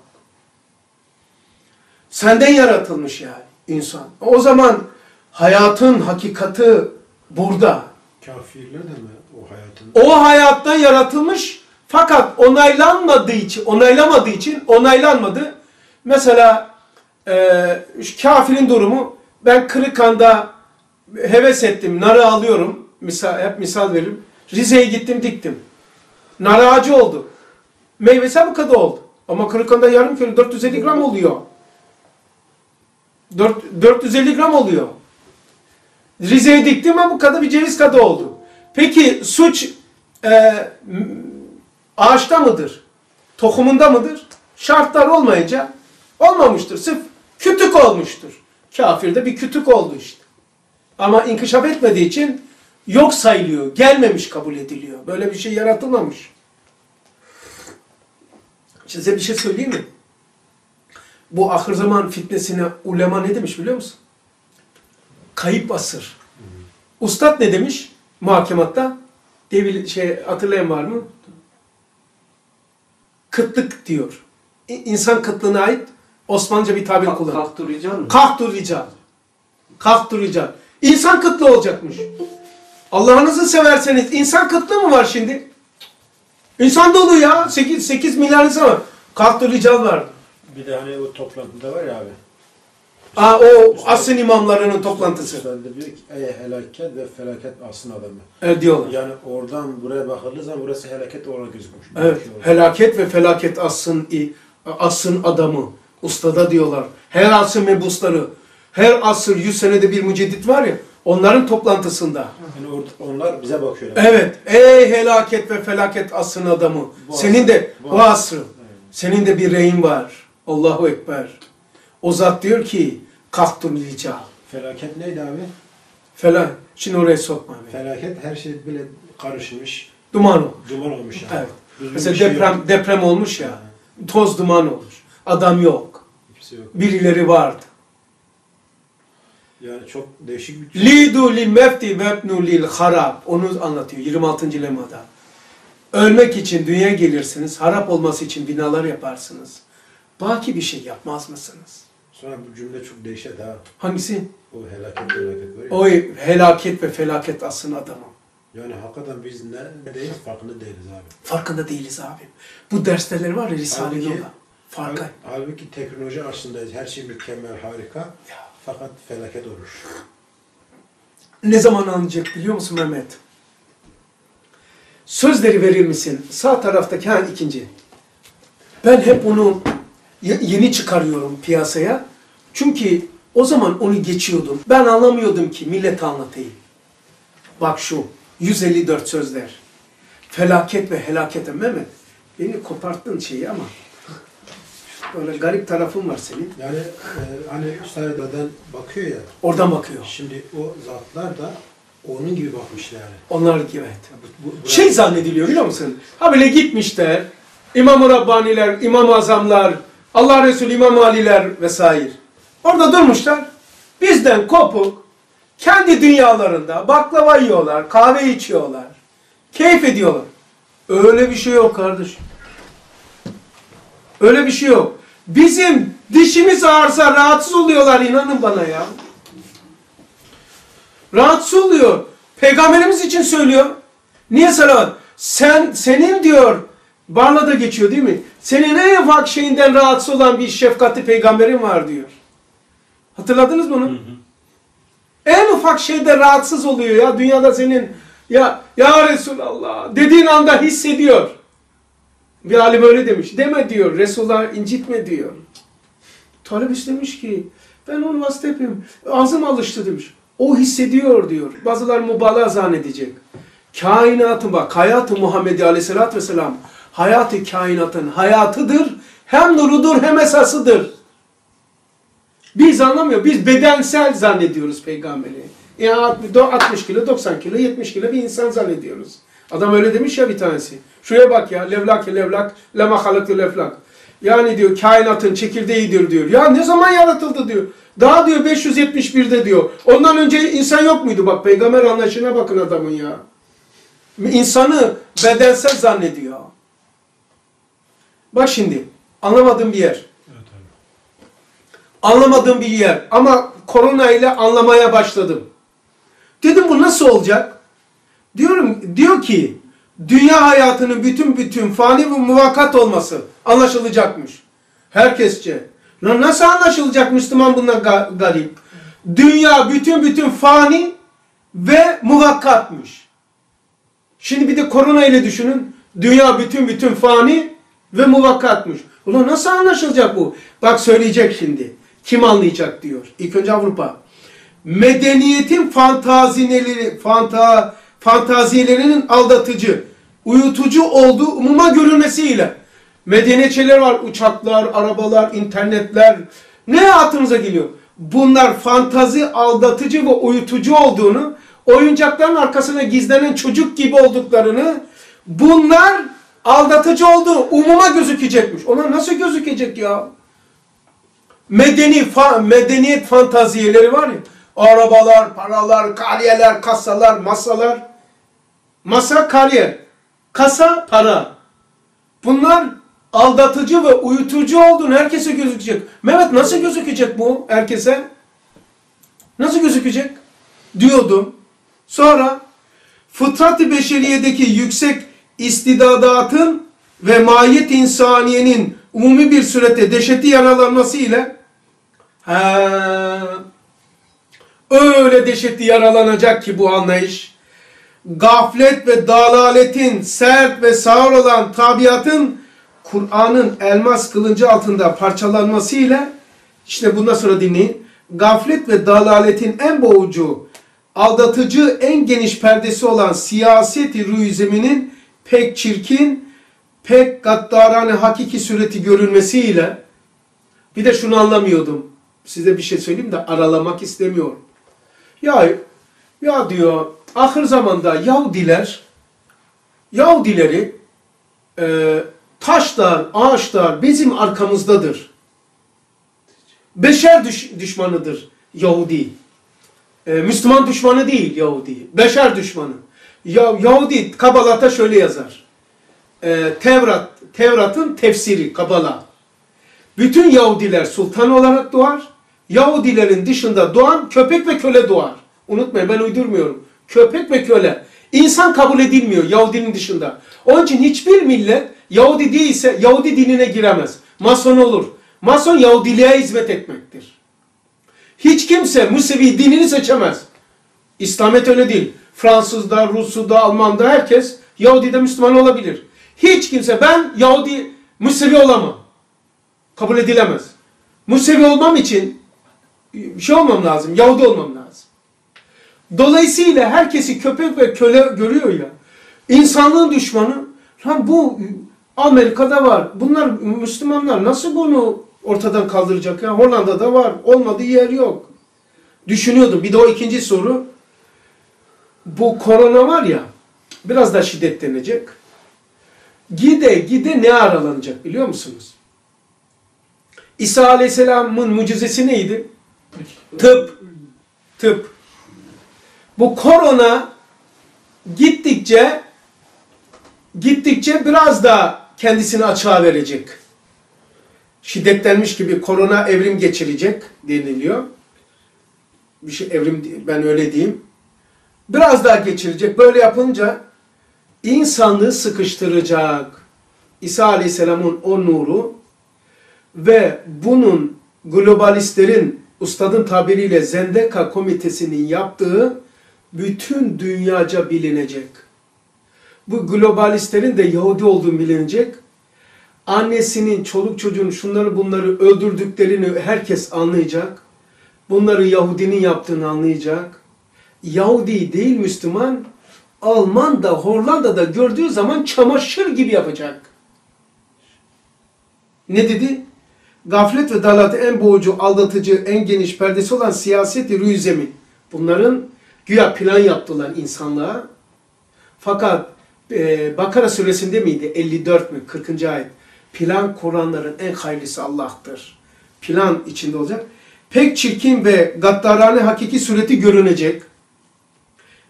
Senden yaratılmış yani insan. O zaman hayatın hakikati burada. Kafirler de mi o hayatın? O hayatta yaratılmış fakat onaylanmadı. Mesela kafirin durumu, ben Kırıkan'da heves ettim, narı alıyorum. Hep misal veririm. Rize'ye gittim, diktim. Nar ağacı oldu. Meyvesi bu kadar oldu. Ama Kırıkan'da yarım kilo 450 gram oluyor. 450 gram oluyor. Rize'ye diktim ama bu kadar bir ceviz kadı oldu. Peki suç ağaçta mıdır? Tohumunda mıdır? Şartlar olmayınca olmamıştır. Sırf kütük olmuştur. Kafirde bir kütük oldu işte. Ama inkişaf etmediği için yok sayılıyor. Gelmemiş, kabul ediliyor. Böyle bir şey yaratılmamış. Size bir şey söyleyeyim mi? Bu ahir zaman fitnesine ulema ne demiş biliyor musun? Kayıp asır. Ustad ne demiş muhakematta? Hatırlayan var mı? Kıtlık diyor. İnsan kıtlığına ait Osmanlıca bir tabir kullanıyor. Kahturican. İnsan kıtlığı olacakmış. Allah'ınızı severseniz insan kıtlığı mı var şimdi? İnsan dolu ya. 8 milyar insan var. Kahturican var. Bir de hani o toplantıda var ya abi. O asın imamlarının toplantısı. Üstad diyor ki, ey helaket ve felaket asın adamı. Evet diyorlar. Yani oradan buraya bakıldığı zaman burası helaket olarak gözükmüş. Evet. Helaket ve felaket asın adamı. Ustada diyorlar. Her asın mebusları. Her asır 100 senede bir müceddit var ya. Onların toplantısında. Yani onlar bize bakıyorlar. Evet. Ey helaket ve felaket asın adamı. Senin de bir reyin var. Allahu Ekber. O zat diyor ki, kahturican. Felaket neydi abi? Şimdi oraya sokma abi. Felaket her şey bile karışmış. Duman olmuş yani. Evet. Mesela deprem olmuş ya. Yani. Toz duman olmuş. Adam yok. Birileri vardı. Yani çok değişik bir... Lidu lil mefti vebnu lil harap. Onu anlatıyor 26. lemada. Ölmek için dünya gelirsiniz. Harap olması için binalar yaparsınız. Baki bir şey yapmaz mısınız? Sonra bu cümle çok değişir daha. Hangisi? O helaket ve felaket var ya. O helaket ve felaket asın adamı. Yani hakikaten biz neredeyiz farkında değiliz abi. Farkında değiliz abi. Bu dersler var ya Risale-i Nur'da. Farkı. Halbuki teknoloji açısındayız. Her şey mükemmel, harika. Ya. Fakat felaket olur. Ne zaman anlayacak biliyor musun Mehmet? Sözleri verir misin? Sağ taraftaki ikinci. Ben hep onu yeni çıkarıyorum piyasaya. Çünkü o zaman onu geçiyordum. Ben anlamıyordum ki millet anlatayım. Bak şu 154 sözler. Felaket ve helakete Mehmet. Beni koparttın şeyi ama. Böyle garip tarafın var senin. Yani hani Üstad'dan bakıyor ya. Oradan bakıyor. Şimdi o zatlar da onun gibi bakmışlar yani. Onlar gibi evet. Şey zannediliyor biliyor musun? Ha böyle gitmişler. İmam-ı Rabbaniler, İmam-ı Azamlar, Allah Resulü İmam Aliler vesaire. Orada durmuşlar. Bizden kopuk. Kendi dünyalarında baklava yiyorlar, kahve içiyorlar. Keyif ediyorlar. Öyle bir şey yok kardeşim. Öyle bir şey yok. Bizim dişimiz ağrısa rahatsız oluyorlar inanın bana ya. Rahatsız oluyor. Peygamberimiz için söylüyor. Niye salavat? Senin diyor, Barla'da geçiyor değil mi? Senin en ufak şeyinden rahatsız olan bir şefkatli peygamberin var diyor. Hatırladınız bunu? Hı hı. En ufak şeyde rahatsız oluyor ya. Dünyada senin ya Resulallah dediğin anda hissediyor. Bir alim öyle demiş. Deme diyor. Resulullah incitme diyor. Talep istemiş ki ben onu vasıta yapayım. Ağzım alıştı demiş. O hissediyor diyor. Bazılar mübalağa zannedecek. Kainatın bak. Hayat-ı Muhammed'i aleyhissalatü vesselam. Hayat-ı kainatın hayatıdır. Hem nurudur hem esasıdır. Biz anlamıyor. Biz bedensel zannediyoruz peygamberi. Yani 60 kilo, 90 kilo, 70 kilo bir insan zannediyoruz. Adam öyle demiş ya bir tanesi. Şuraya bak ya. Levlak ya levlak. Lema halıktı levlak. Yani diyor kainatın çekirdeğidir diyor. Ya ne zaman yaratıldı diyor. Daha diyor 571'de diyor. Ondan önce insan yok muydu? Bak peygamber anlayışına bakın adamın ya. İnsanı bedensel zannediyor. Bak şimdi. Anlamadığım bir yer. Evet, anlamadığım bir yer. Ama korona ile anlamaya başladım. Dedim bu nasıl olacak? Diyor ki dünya hayatının bütün fani ve muvakkat olması anlaşılacakmış. Herkesçe. Nasıl anlaşılacak Müslüman bundan garip? Dünya bütün fani ve muvakkatmış. Şimdi bir de korona ile düşünün. Dünya bütün fani ve muvakkatmış. Ulan nasıl anlaşılacak bu? Bak söyleyecek şimdi. Kim anlayacak diyor. İlk önce Avrupa. Medeniyetin fantaziyelerinin aldatıcı, uyutucu olduğu umuma görülmesiyle medeniyetçiler var, uçaklar, arabalar, internetler, ne aklınıza geliyor? Bunlar fantazi, aldatıcı ve uyutucu olduğunu, oyuncakların arkasına gizlenen çocuk gibi olduklarını, bunlar aldatıcı olduğu umuma gözükecekmiş. Onlar nasıl gözükecek ya? Medeniyet fantaziyeleri var ya, arabalar, paralar, kariyeler, kasalar, masalar. Masa, kariyer. Kasa, para. Bunlar aldatıcı ve uyutucu olduğunu herkese gözükecek. Mehmet nasıl gözükecek bu herkese? Nasıl gözükecek? Diyordum. Sonra fıtrat-ı beşeriyedeki yüksek istidadatın ve mahiyet insaniyenin umumi bir surette dehşeti yaralanması ile öyle dehşetli yaralanacak ki bu anlayış, gaflet ve dalaletin sert ve sağır olan tabiatın Kur'an'ın elmas kılıncı altında parçalanmasıyla, işte bundan sonra dinleyin, gaflet ve dalaletin en boğucu, aldatıcı, en geniş perdesi olan siyaset-i ruh-i zeminin pek çirkin, pek gaddarane hakiki sureti görülmesiyle, bir de şunu anlamıyordum, size bir şey söyleyeyim de aralamak istemiyorum. Ya diyor, ahir zamanda Yahudileri taşlar, ağaçlar bizim arkamızdadır. Beşer düşmanıdır Yahudi. Müslüman düşmanı değil Yahudi. Beşer düşmanı. Yahudi Kabala'da şöyle yazar. Tevrat'ın tefsiri Kabala. Bütün Yahudiler sultan olarak doğar. Yahudilerin dışında doğan köpek ve köle doğar. Unutmayın ben uydurmuyorum. Köpek ve köle. İnsan kabul edilmiyor Yahudinin dışında. Onun için hiçbir millet Yahudi değilse Yahudi dinine giremez. Mason olur. Mason Yahudiliğe hizmet etmektir. Hiç kimse Musevi dinini seçemez. İslamiyet öyle değil. Fransız'da, Rus'da, Alman'da herkes Yahudi'de Müslüman olabilir. Hiç kimse ben Yahudi, Musevi olamam. Kabul edilemez. Musevi olmam için bir şey olmam lazım. Yahudi olmam lazım. Dolayısıyla herkesi köpek ve köle görüyor ya. İnsanlığın düşmanı. Lan bu Amerika'da var. Bunlar Müslümanlar nasıl bunu ortadan kaldıracak ya? Hollanda'da var. Olmadığı yer yok. Düşünüyordum. Bir de o ikinci soru. Bu korona var ya. Biraz daha şiddetlenecek. Gide gide ne aralanacak biliyor musunuz? İsa Aleyhisselam'ın mucizesi neydi? Tıp. Tıp. Bu korona gittikçe biraz daha kendisini açığa verecek. Şiddetlenmiş gibi korona evrim geçirecek deniliyor. Bir şey evrim ben öyle diyeyim. Biraz daha geçirecek. Böyle yapınca insanlığı sıkıştıracak. İsa Aleyhisselam'ın o nuru ve bunun globalistlerin, ustadın tabiriyle Zendeka komitesinin yaptığı bütün dünyaca bilinecek. Bu globalistlerin de Yahudi olduğu bilinecek. Annesinin, çoluk çocuğun şunları bunları öldürdüklerini herkes anlayacak. Bunları Yahudinin yaptığını anlayacak. Yahudi değil Müslüman, Alman'da, Hollanda'da gördüğü zaman çamaşır gibi yapacak. Ne dedi? Gaflet ve dalaleti en boğucu, aldatıcı, en geniş perdesi olan siyaset-i rüzemi. Bunların güya plan yaptılar insanlığa. Fakat Bakara suresinde miydi? 54 mi? 40. ayet. Plan kuranların en hayırlısı Allah'tır. Plan içinde olacak. Pek çirkin ve gaddarane hakiki sureti görünecek.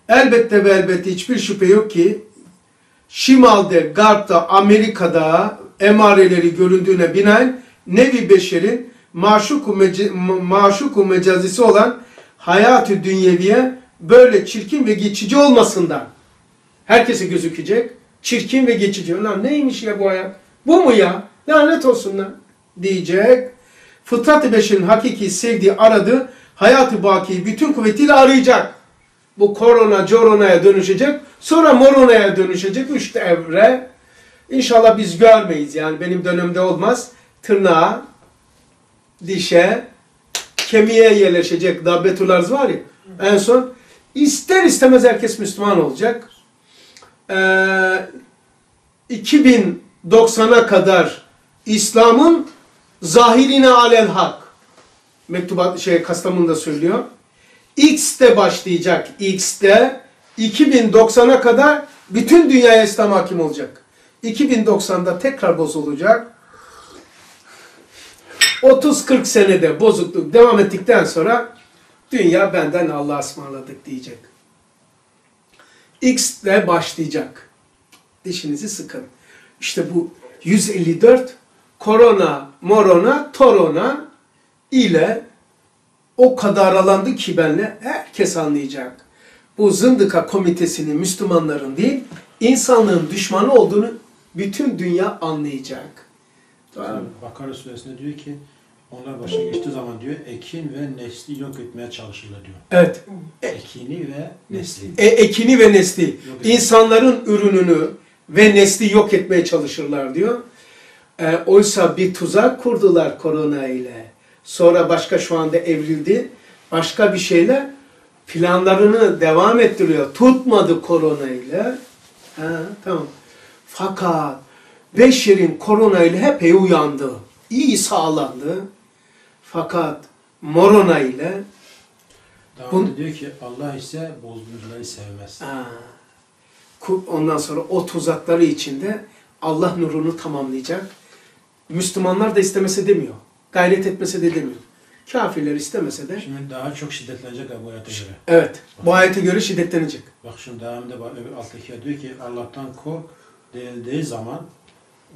Elbette ve elbette hiçbir şüphe yok ki şimalde, garpta, Amerika'da emareleri göründüğüne binen nevi beşerin maşuku mecazisi olan hayat-ı dünyeviye böyle çirkin ve geçici olmasından herkese gözükecek. Çirkin ve geçici. Lan neymiş ya bu hayat? Bu mu ya? Lanet olsun lan diyecek. Fıtrat-ı beşerin hakiki sevdiği aradığı hayat-ı bakiyi bütün kuvvetiyle arayacak. Bu korona, coronaya dönüşecek. Sonra moronaya dönüşecek. 3 evre. İnşallah biz görmeyiz. Yani benim dönemde olmaz. Tırnağa, dişe, kemiğe yerleşecek. Dabbetul Arz var ya. En son ister istemez herkes Müslüman olacak. 2090'a kadar İslam'ın zahirine alel hak. Mektubat Kastamonu'da söylüyor. X'te başlayacak. X'te 2090'a kadar bütün dünyaya İslam hakim olacak. 2090'da tekrar bozulacak. 30-40 senede bozukluk devam ettikten sonra dünya benden Allah'a ısmarladık diyecek. X'te başlayacak. Dişinizi sıkın. İşte bu 154 korona, morona, torona ile o kadar aralandı ki benle herkes anlayacak. Bu zındıka komitesinin Müslümanların değil, insanlığın düşmanı olduğunu bütün dünya anlayacak. Tamam. Bakara suresinde diyor ki, onlar başa geçtiği zaman diyor, ekin ve nesli yok etmeye çalışırlar diyor. Evet. Ekini ve nesli. Ekini ve nesli. İnsanların ürününü ve nesli yok etmeye çalışırlar diyor. Oysa bir tuzak kurdular korona ile. Sonra başka şu anda evrildi. Başka bir şeyle planlarını devam ettiriyor. Tutmadı koronayla. Ha, tamam. Fakat beşerin koronayla hep uyandı. İyi sağlandı. Fakat moronayla diyor ki Allah ise bozguncuları sevmez. Ha, ondan sonra o tuzakları içinde Allah nurunu tamamlayacak. Müslümanlar da istemese demiyor. Gayret etmese de demiyor. Kafirler istemese de. Şimdi daha çok şiddetlenecek bu ayete göre. Evet. Bak, bu ayete göre şiddetlenecek. Bak şimdi devamında alttaki diyor ki Allah'tan kork denildiği zaman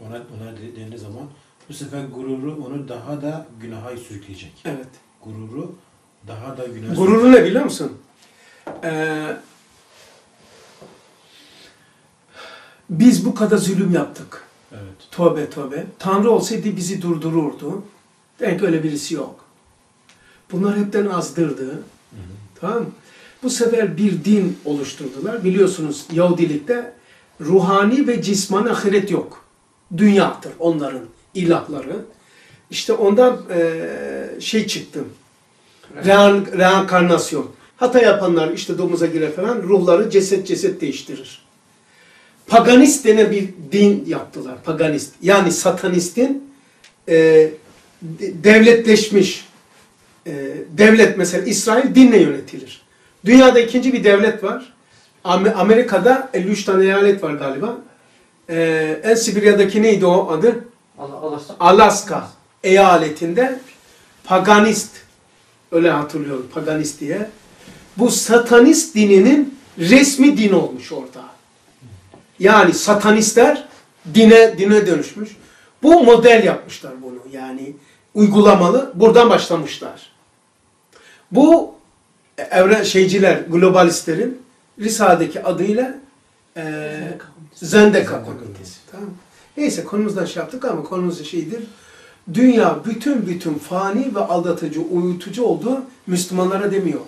ona denildiği zaman bu sefer gururu onu daha da günaha sürükleyecek. Evet. Gururu daha da günaha sürükleyecek. Gururu ne biliyor musun? Biz bu kadar zulüm yaptık. Evet. Tövbe tövbe. Tanrı olsaydı bizi durdururdu. Denk öyle birisi yok. Bunlar hepten azdırdı. Hı hı. Tamam mı? Bu sefer bir din oluşturdular. Biliyorsunuz Yahudilikte ruhani ve cismani ahiret yok. Dünyadır onların ilahları. İşte ondan şey çıktım. Reenkarnasyon. Hata yapanlar işte domuza girer falan, ruhları ceset değiştirir. Paganist denen bir din yaptılar. Paganist. Yani satanistin devletleşmiş. Devlet mesela İsrail dinle yönetilir. Dünyada ikinci bir devlet var. Amerika'da 53 tane eyalet var galiba. En Sibirya'daki neydi o adı? Alaska eyaletinde paganist, öyle hatırlıyorum paganist diye. Bu satanist dininin resmi din olmuş orada. Yani satanistler dine dönüşmüş. Bu model yapmışlar bunu yani uygulamalı. Buradan başlamışlar. Bu evren şeyciler, globalistlerin Risale'deki adıyla Zendeka komitesi. Tamam. Neyse konumuzdan şey yaptık ama konumuz şeydir. Dünya bütün fani ve aldatıcı, uyutucu olduğu Müslümanlara demiyor.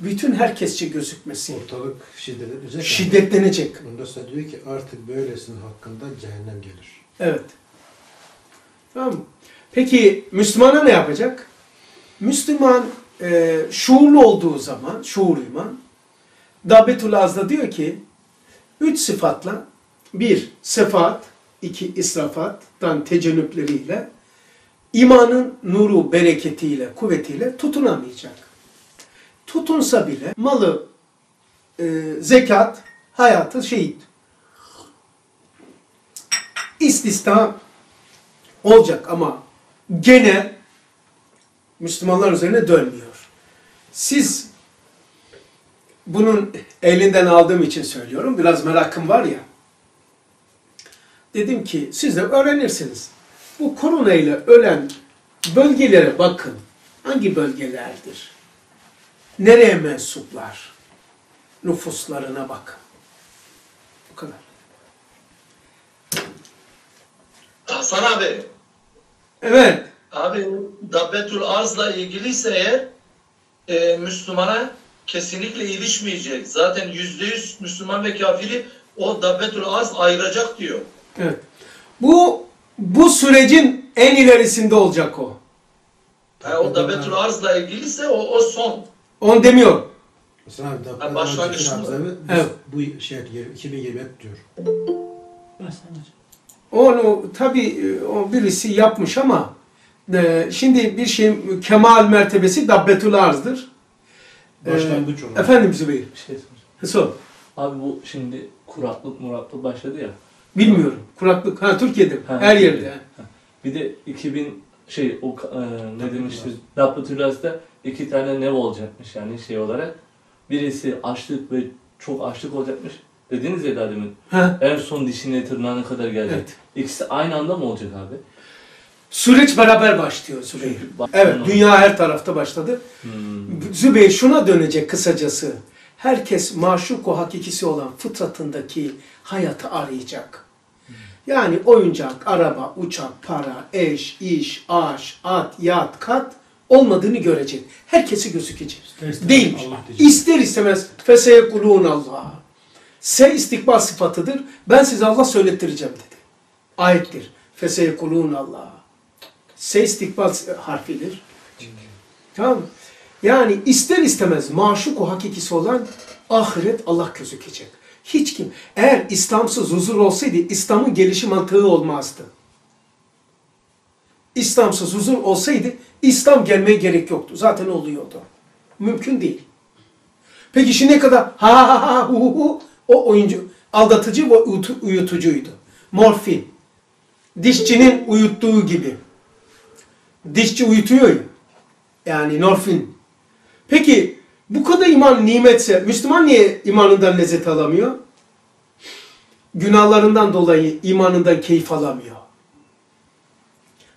Bütün herkesçe gözükmesi. Ortalık şiddetlenecek. Şiddetlenecek. Bunda da diyor ki artık böylesinin hakkında cehennem gelir. Evet. Tamam. Peki Müslümana ne yapacak? Müslüman şuurlu olduğu zaman, şuurluyman, Dabbetul Arz'da diyor ki, 3 sıfatla, 1 sefaat, 2 israfattan tecennüpleriyle, imanın nuru, bereketiyle, kuvvetiyle tutunamayacak. Tutunsa bile malı, zekat, hayatı şehit. İstisna olacak ama gene Müslümanlar üzerine dönmüyor. Siz bunun elinden aldığım için söylüyorum. Biraz merakım var ya. Dedim ki siz de öğrenirsiniz. Bu korona ile ölen bölgelere bakın. Hangi bölgelerdir? Nereye mensuplar? Nüfuslarına bakın. Bu kadar. Hasan abi. Evet. Abi Dabbetul Arz'la ilgiliyse eğer Müslümana kesinlikle ilişmeyecek. Zaten %100 Müslüman ve kafiri o Dabbetul Arz ayıracak diyor. Evet. Bu sürecin en ilerisinde olacak o. Yani o Dabbetul Arz'la ilgiliyse o son. On demiyor. Mesela başlangıçta. Evet. Bu şey 2020 diyor. Başlangıç. Onu tabii o birisi yapmış ama şimdi bir şeyin kemal mertebesi Dabbetul Arz'dır. Başlangıç olarak. Efendim Zübeyir. Bir şey soracağım. Abi bu şimdi kuraklık başladı ya. Bilmiyorum. Kuraklık. Ha Türkiye'de. Ha, her Türkiye'de. Yerde. Ha. Bir de 2000 şey o ne demiştir? Dabbetul Arz'da 2 tane nev olacakmış yani şey olarak. Birisi açlık ve çok açlık olacakmış. Dediniz ya daha demin. Ha. En son dişine tırnağına kadar gelecek. Evet. İkisi aynı anda mı olacak abi? Süreç beraber başlıyor Zübeyir. Evet, dünya her tarafta başladı. Hmm. Zübeyir şuna dönecek kısacası. Herkes maşuku hakikisi olan fıtratındaki hayatı arayacak. Hmm. Yani oyuncak, araba, uçak, para, eş, iş, aş, at, yat, kat olmadığını görecek. Herkesi gözükecek. Değil. İster istemez feseyekulûn Allah. Se istikbal sıfatıdır. Ben size Allah söylettireceğim dedi. Ayettir. Feseyekulûn Allah. Se istikbal harfidir. Tamam. Yani ister istemez maşuku hakikisi olan ahiret Allah gözükecek. Hiç kim. Eğer İslamsız huzur olsaydı İslam'ın gelişi mantığı olmazdı. İslamsız huzur olsaydı İslam gelmeye gerek yoktu. Zaten oluyordu. Mümkün değil. Peki şimdi ne kadar o oyuncu aldatıcı ve uyutucuydu. Morfin. Dişçinin uyuttuğu gibi. Dişçi uyutuyor ya. Yani morfin. Peki bu kadar iman nimetse Müslüman niye imanından lezzet alamıyor? Günahlarından dolayı imanından keyif alamıyor.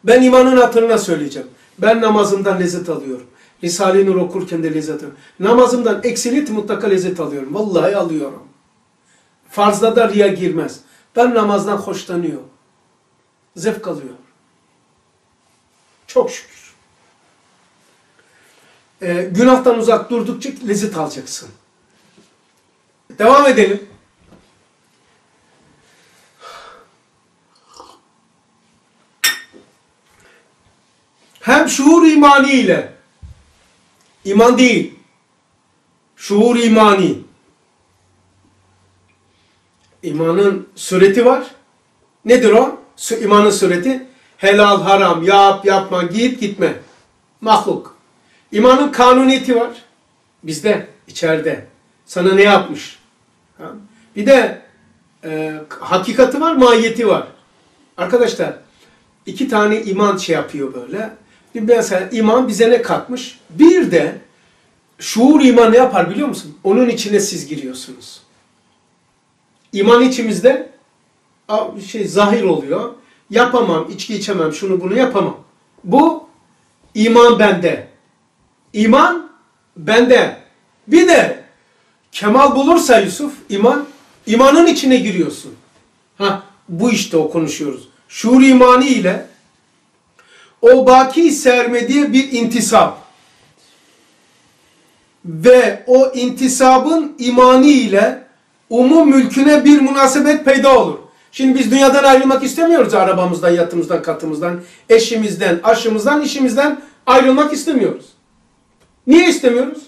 Ben imanın hatırına söyleyeceğim. Ben namazımdan lezzet alıyorum. Risale-i Nur okurken de lezzet alıyorum. Namazımdan eksilit mutlaka lezzet alıyorum. Vallahi alıyorum. Farzda da riya girmez. Ben namazdan hoşlanıyor. Zevk alıyor. Çok şükür. Günahtan uzak durdukça lezzet alacaksın. Devam edelim. Hem şuur imani ile, iman değil, şuur imani. İmanın sureti var. Nedir o? İmanın sureti helal, haram, yap, yapma, giyip gitme. Mahluk. İmanın kanuniyeti var. Bizde, içeride. Sana ne yapmış? Ha? Bir de hakikati var, mahiyeti var. Arkadaşlar, iki tane iman şey yapıyor böyle. Mesela iman bize ne katmış? Bir de şuur iman ne yapar biliyor musun? Onun içine siz giriyorsunuz. İman içimizde zahir oluyor. Yapamam, içki içemem, şunu bunu yapamam. Bu iman bende. İman bende. Bir de kemal bulursa Yusuf imanın içine giriyorsun. Ha, bu işte o konuşuyoruz. Şuur imani ile o baki sermediye bir intisap ve o intisabın imani ile umum mülküne bir münasebet peyda olur. Şimdi biz dünyadan ayrılmak istemiyoruz. Arabamızdan, yatımızdan, katımızdan, eşimizden, aşımızdan, işimizden ayrılmak istemiyoruz. Niye istemiyoruz?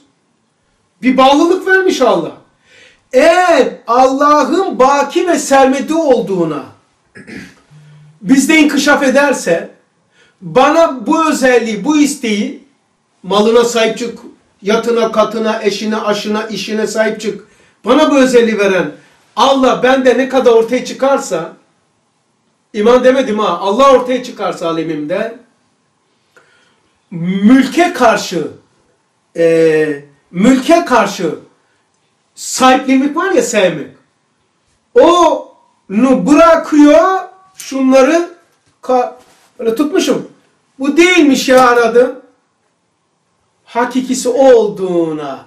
Bir bağlılık vermiş Allah. Eğer Allah'ın baki ve sermedi olduğuna bizde inkişaf ederse, bana bu özelliği, bu isteği, malına sahip çık, yatına, katına, eşine, aşına, işine sahip çık, bana bu özelliği veren Allah bende ne kadar ortaya çıkarsa, iman demedim ha, Allah ortaya çıkarsa alemimde, mülke karşı sahiplenmek var ya, sevmek, onu bırakıyor, şunları öyle tutmuşum, bu değilmiş ya aradım, hakikisi o olduğuna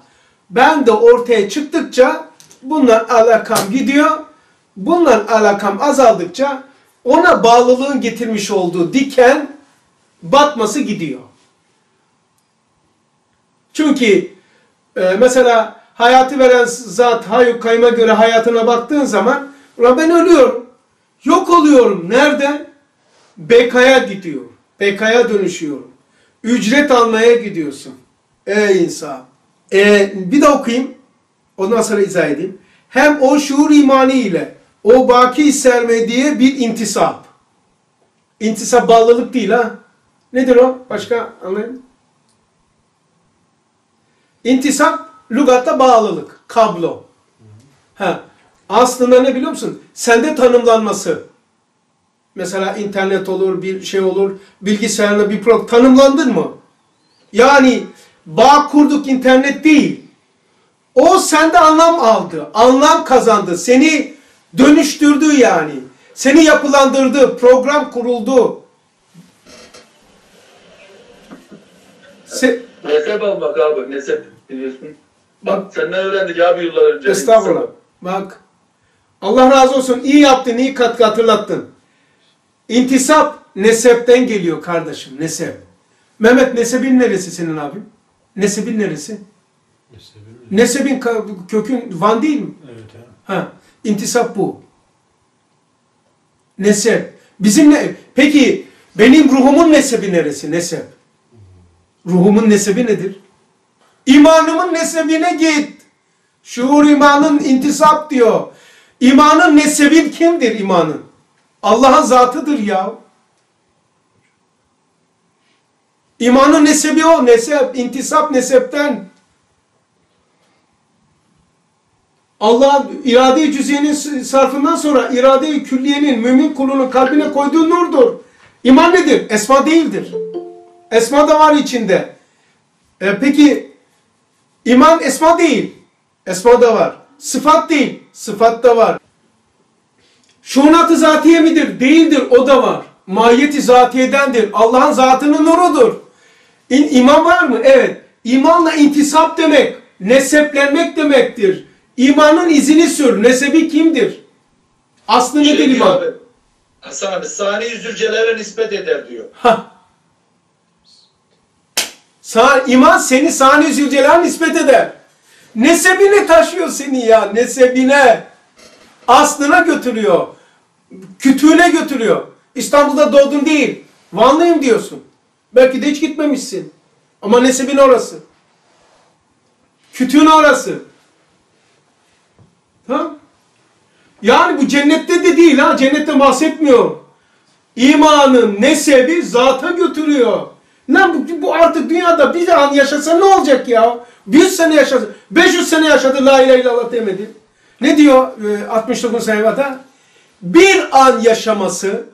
ben de ortaya çıktıkça bunlar alakam gidiyor. Bunlar alakam azaldıkça ona bağlılığın getirmiş olduğu diken batması gidiyor. Çünkü mesela hayatı veren zat Hayyu Kayyum'a göre hayatına baktığın zaman ben ölüyorum. Yok oluyorum. Nerede? Bekaya gidiyor. Bekaya dönüşüyorum. Ücret almaya gidiyorsun. Ey insan. Bir de okuyayım, ondan sonra izah edeyim. Hem o şuur imani ile o baki sermediye bir intisap. İntisap bağlılık değil ha. Nedir o? Başka anlayın. İntisap lügatta bağlılık, kablo. Ha. Aslında ne biliyor musun? Sende tanımlanması. Mesela internet olur, bir şey olur, bilgisayarla bir program tanımlandın mı? Yani bağ kurduk, internet değil. O sende anlam aldı, anlam kazandı, seni dönüştürdü yani. Seni yapılandırdı, program kuruldu. Nesep almak abi, nesep biliyorsun. Bak senden öğrendik abi yıllar önce. Estağfurullah. Bak, Allah razı olsun, iyi yaptın, iyi katkı hatırlattın. İntisap nesepten geliyor kardeşim, nesep. Mehmet, nesebin neresi senin abim? Nesebin neresi? Nesebin kökün Van değil mi? Evet. Ha, intisap bu. Nesep. Bizim ne? Peki benim ruhumun nesebi neresi? Nesep. Ruhumun nesebi nedir? İmanımın nesebine git. Şuur imanın intisap diyor. İmanın nesebi kimdir imanın? Allah'ın zatıdır ya. İmanın nesebi o, nesep, intisap nesepten. Allah irade-i cüziyenin sarfından sonra irade-i külliyenin mümin kulunun kalbine koyduğu nurdur. İman nedir? Esma değildir. Esma da var içinde. Peki iman esma değil. Esma da var. Sıfat değil. Sıfat da var. Şuunat-ı zatiye midir? Değildir. O da var. Mahiyet-i zatiyedendir. Allah'ın zatının nurudur. İman var mı? Evet. İmanla intisap demek, neseplenmek demektir. İmanın izini sür. Nesebi kimdir? Aslı şey nedeni var. Sani zülcelere nispet eder diyor. İman seni sani zülcelere nispet eder. Nesebine taşıyor seni ya. Nesebine. Aslına götürüyor. Kütüğüne götürüyor. İstanbul'da doğdun değil. Vanlıyım diyorsun. Belki de hiç gitmemişsin. Ama nesebin orası. Kütüğün orası. Tamam. Yani bu cennette de değil ha. Cennette bahsetmiyor. İmanın nesebi zata götürüyor. Lan bu artık dünyada bir an yaşasa ne olacak ya? 100 sene yaşadı. 500 sene yaşadı. La ilahe illallah demedi. Ne diyor 69 sayfada? Bir an yaşaması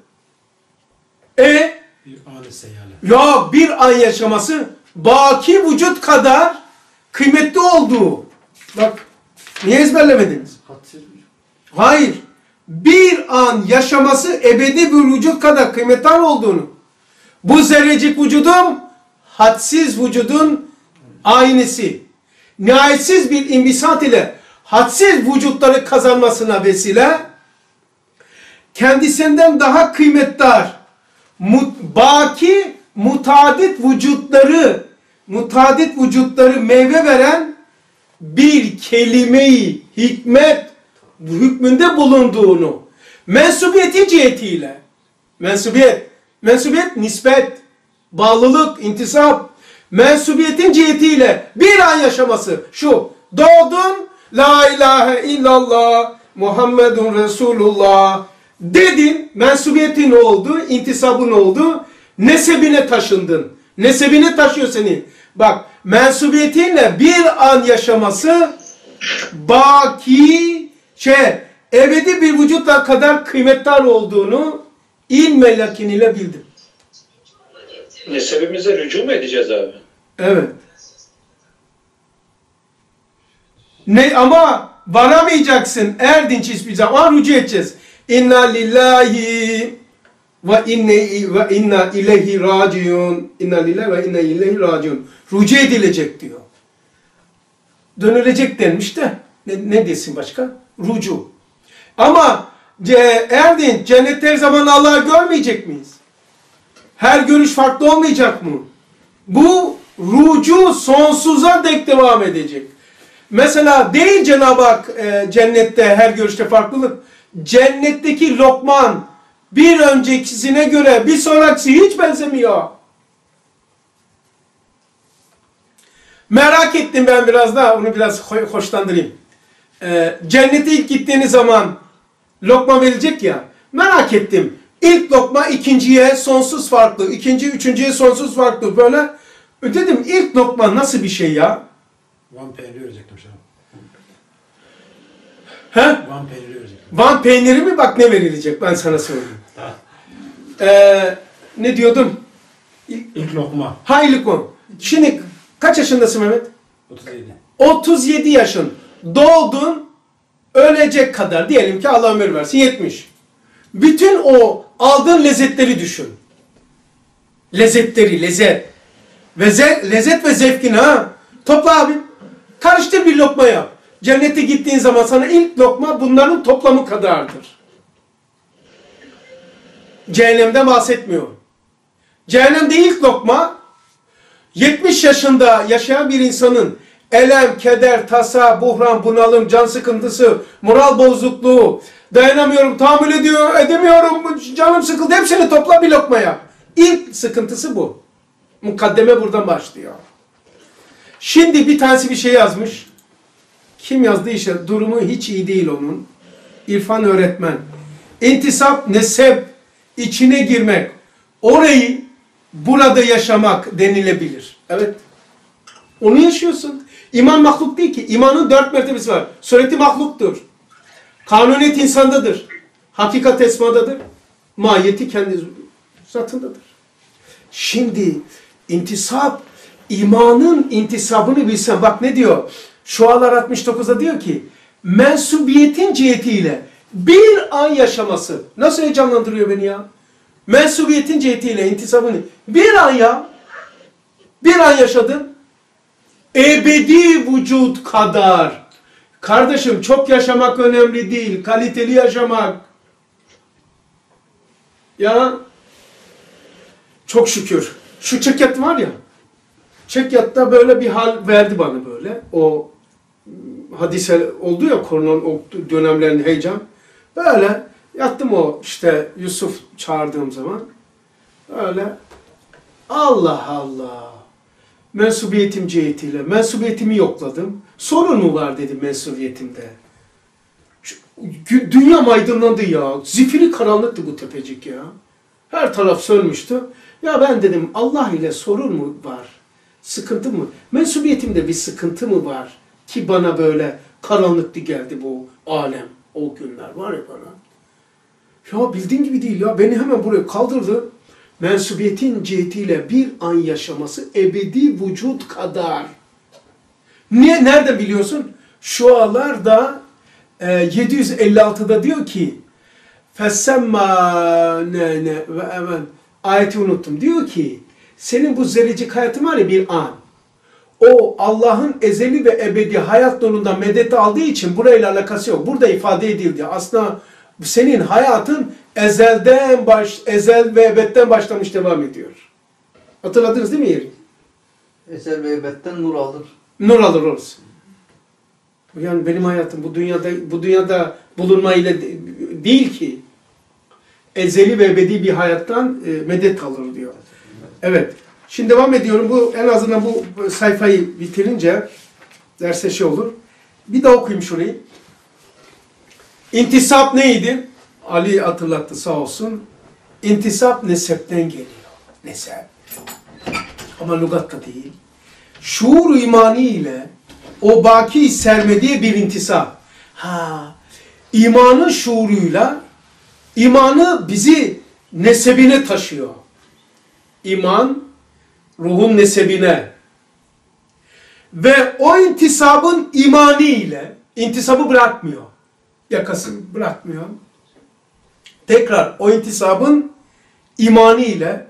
bir an ya bir an yaşaması baki vücut kadar kıymetli olduğu. Bak niye ezberlemediniz? Hayır. Bir an yaşaması ebedi bir vücut kadar kıymetli olduğunu. Bu zerrecik vücudum hadsiz vücudun aynısı. Nihayetsiz bir imbisat ile hadsiz vücutları kazanmasına vesile, kendisinden daha kıymetdar, baki mutadit vücutları meyve veren bir kelime-i hikmet hükmünde bulunduğunu, mensubiyeti cihetiyle, mensubiyet nispet, bağlılık, intisap, mensubiyetin cihetiyle bir an yaşaması şu, doğdun, la ilahe illallah, Muhammedun Resulullah dedin, mensubiyetin oldu, intisabın oldu, nesebine taşındın. Nesebine taşıyor seni. Bak, mensubiyetinle bir an yaşaması baki, ebedi bir vücutla kadar kıymetdar olduğunu ilme yakiniyle bildim. Nesebimize rücu mu edeceğiz abi? Evet. Ne ama varamayacaksın erdinç hiçbir zaman rücu edeceğiz. İnna lillahi ve inna ileyhi raciun. İnna lillahi ve inna ileyhi raciun. Rücu edilecek diyor. Dönülecek denmiş de ne desin başka? Rücu. Ama erdinç cennette her zaman Allah'ı görmeyecek miyiz? Her görüş farklı olmayacak mı? Bu rücu sonsuza dek devam edecek. Mesela değil Cenab-ı Hak cennette her görüşte farklılık. Cennetteki Lokman bir öncekisine göre bir sonrakisi hiç benzemiyor. Merak ettim ben biraz daha onu biraz hoşlandırayım. Cennete ilk gittiğiniz zaman lokma verecek ya. Merak ettim. İlk lokma ikinciye sonsuz farklı. İkinci üçüncüye sonsuz farklı böyle. Dedim ilk lokma nasıl bir şey ya? Van peyniri verecektim sana. He? Van peyniri verecektim. Van peyniri mi? Bak ne verilecek ben sana söyleyeyim. Ne diyordum? İlk lokma. Ha ilk lokma. Şimdi kaç yaşındasın Mehmet? 37. 37 yaşın. Doğdun ölecek kadar. Diyelim ki Allah ömür versin 70. Bütün o aldığın lezzetleri düşün. Lezzet ve zevkini ha. Topla abi. Karıştır bir lokmaya. Cennete gittiğin zaman sana ilk lokma bunların toplamı kadardır. Cehennemden bahsetmiyorum. Cehennemde ilk lokma 70 yaşında yaşayan bir insanın elem, keder, tasa, buhran, bunalım, can sıkıntısı, moral bozukluğu, dayanamıyorum, tahammül edemiyorum, canım sıkıldı. Hepsini topla bir lokmaya. İlk sıkıntısı bu. Mukaddeme buradan başlıyor. Şimdi bir tanesi bir şey yazmış. Kim yazdı işte durumu hiç iyi değil onun. İrfan öğretmen. İntisap, nesep, içine girmek. Orayı burada yaşamak denilebilir. Evet. Onu yaşıyorsun. İman mahluk değil ki. İmanın 4 mertebesi var. Sureti mahluktur. Kanuniyet insandadır. Hakikat esmadadır. Mahiyeti kendi zatındadır. Şimdi intisap, İmanın intisabını bilsen. Bak ne diyor? Şualar 69'da diyor ki mensubiyetin cihetiyle bir an yaşaması. Nasıl heyecanlandırıyor beni ya? Mensubiyetin cihetiyle intisabını bir an ya. Bir an yaşadın. Ebedi vücut kadar. Kardeşim çok yaşamak önemli değil. Kaliteli yaşamak. Ya çok şükür. Şu ceket var ya. Çekyatta böyle bir hal verdi bana böyle. O hadise oldu ya, koronanın o dönemlerinde heyecan. Böyle yattım o işte Yusuf çağırdığım zaman. Öyle Allah Allah. Mensubiyetim cihetiyle. Mensubiyetimi yokladım. Sorun mu var dedim mensubiyetimde. Dünya aydınlandı ya. Zifiri karanlıktı bu tepecik ya. Her taraf sönmüştü. Ya ben dedim Allah ile sorun mu var? Sıkıntı mı? Mensubiyetimde bir sıkıntı mı var ki bana böyle karanlıklı geldi bu alem. O günler var ya bana. Ya bildiğin gibi değil ya. Beni hemen buraya kaldırdı. Mensubiyetin cihetiyle bir an yaşaması ebedi vücut kadar. Niye? Nerede biliyorsun? Şualar da 756'da diyor ki ayeti unuttum. Diyor ki senin bu zerrecik hayatın var ya bir an. O Allah'ın ezeli ve ebedi hayat nurunda medet aldığı için burayla alakası yok. Burada ifade edildi. Aslında senin hayatın ezel ve ebedden başlamış devam ediyor. Hatırladınız değil mi yeri? Ezel ve ebedden nur alır. Nur alır orası. Yani benim hayatım bu dünyada bulunma ile değil ki. Ezeli ve ebedi bir hayattan medet alır diyor. Evet. Şimdi devam ediyorum. Bu en azından bu sayfayı bitirince derse şey olur. Bir daha okuyayım şurayı. İntisap neydi? Ali hatırlattı sağ olsun. İntisap nesepten geliyor. Nesep. Ama lügatta değil. Şuur imani ile o baki sermediği bir intisap. Ha. İmanın şuuruyla imanı bizi nesebine taşıyor. İman ruhun nesebine ve o intisabın imaniyle intisabı bırakmıyor. Yakasını bırakmıyor. Tekrar o intisabın imaniyle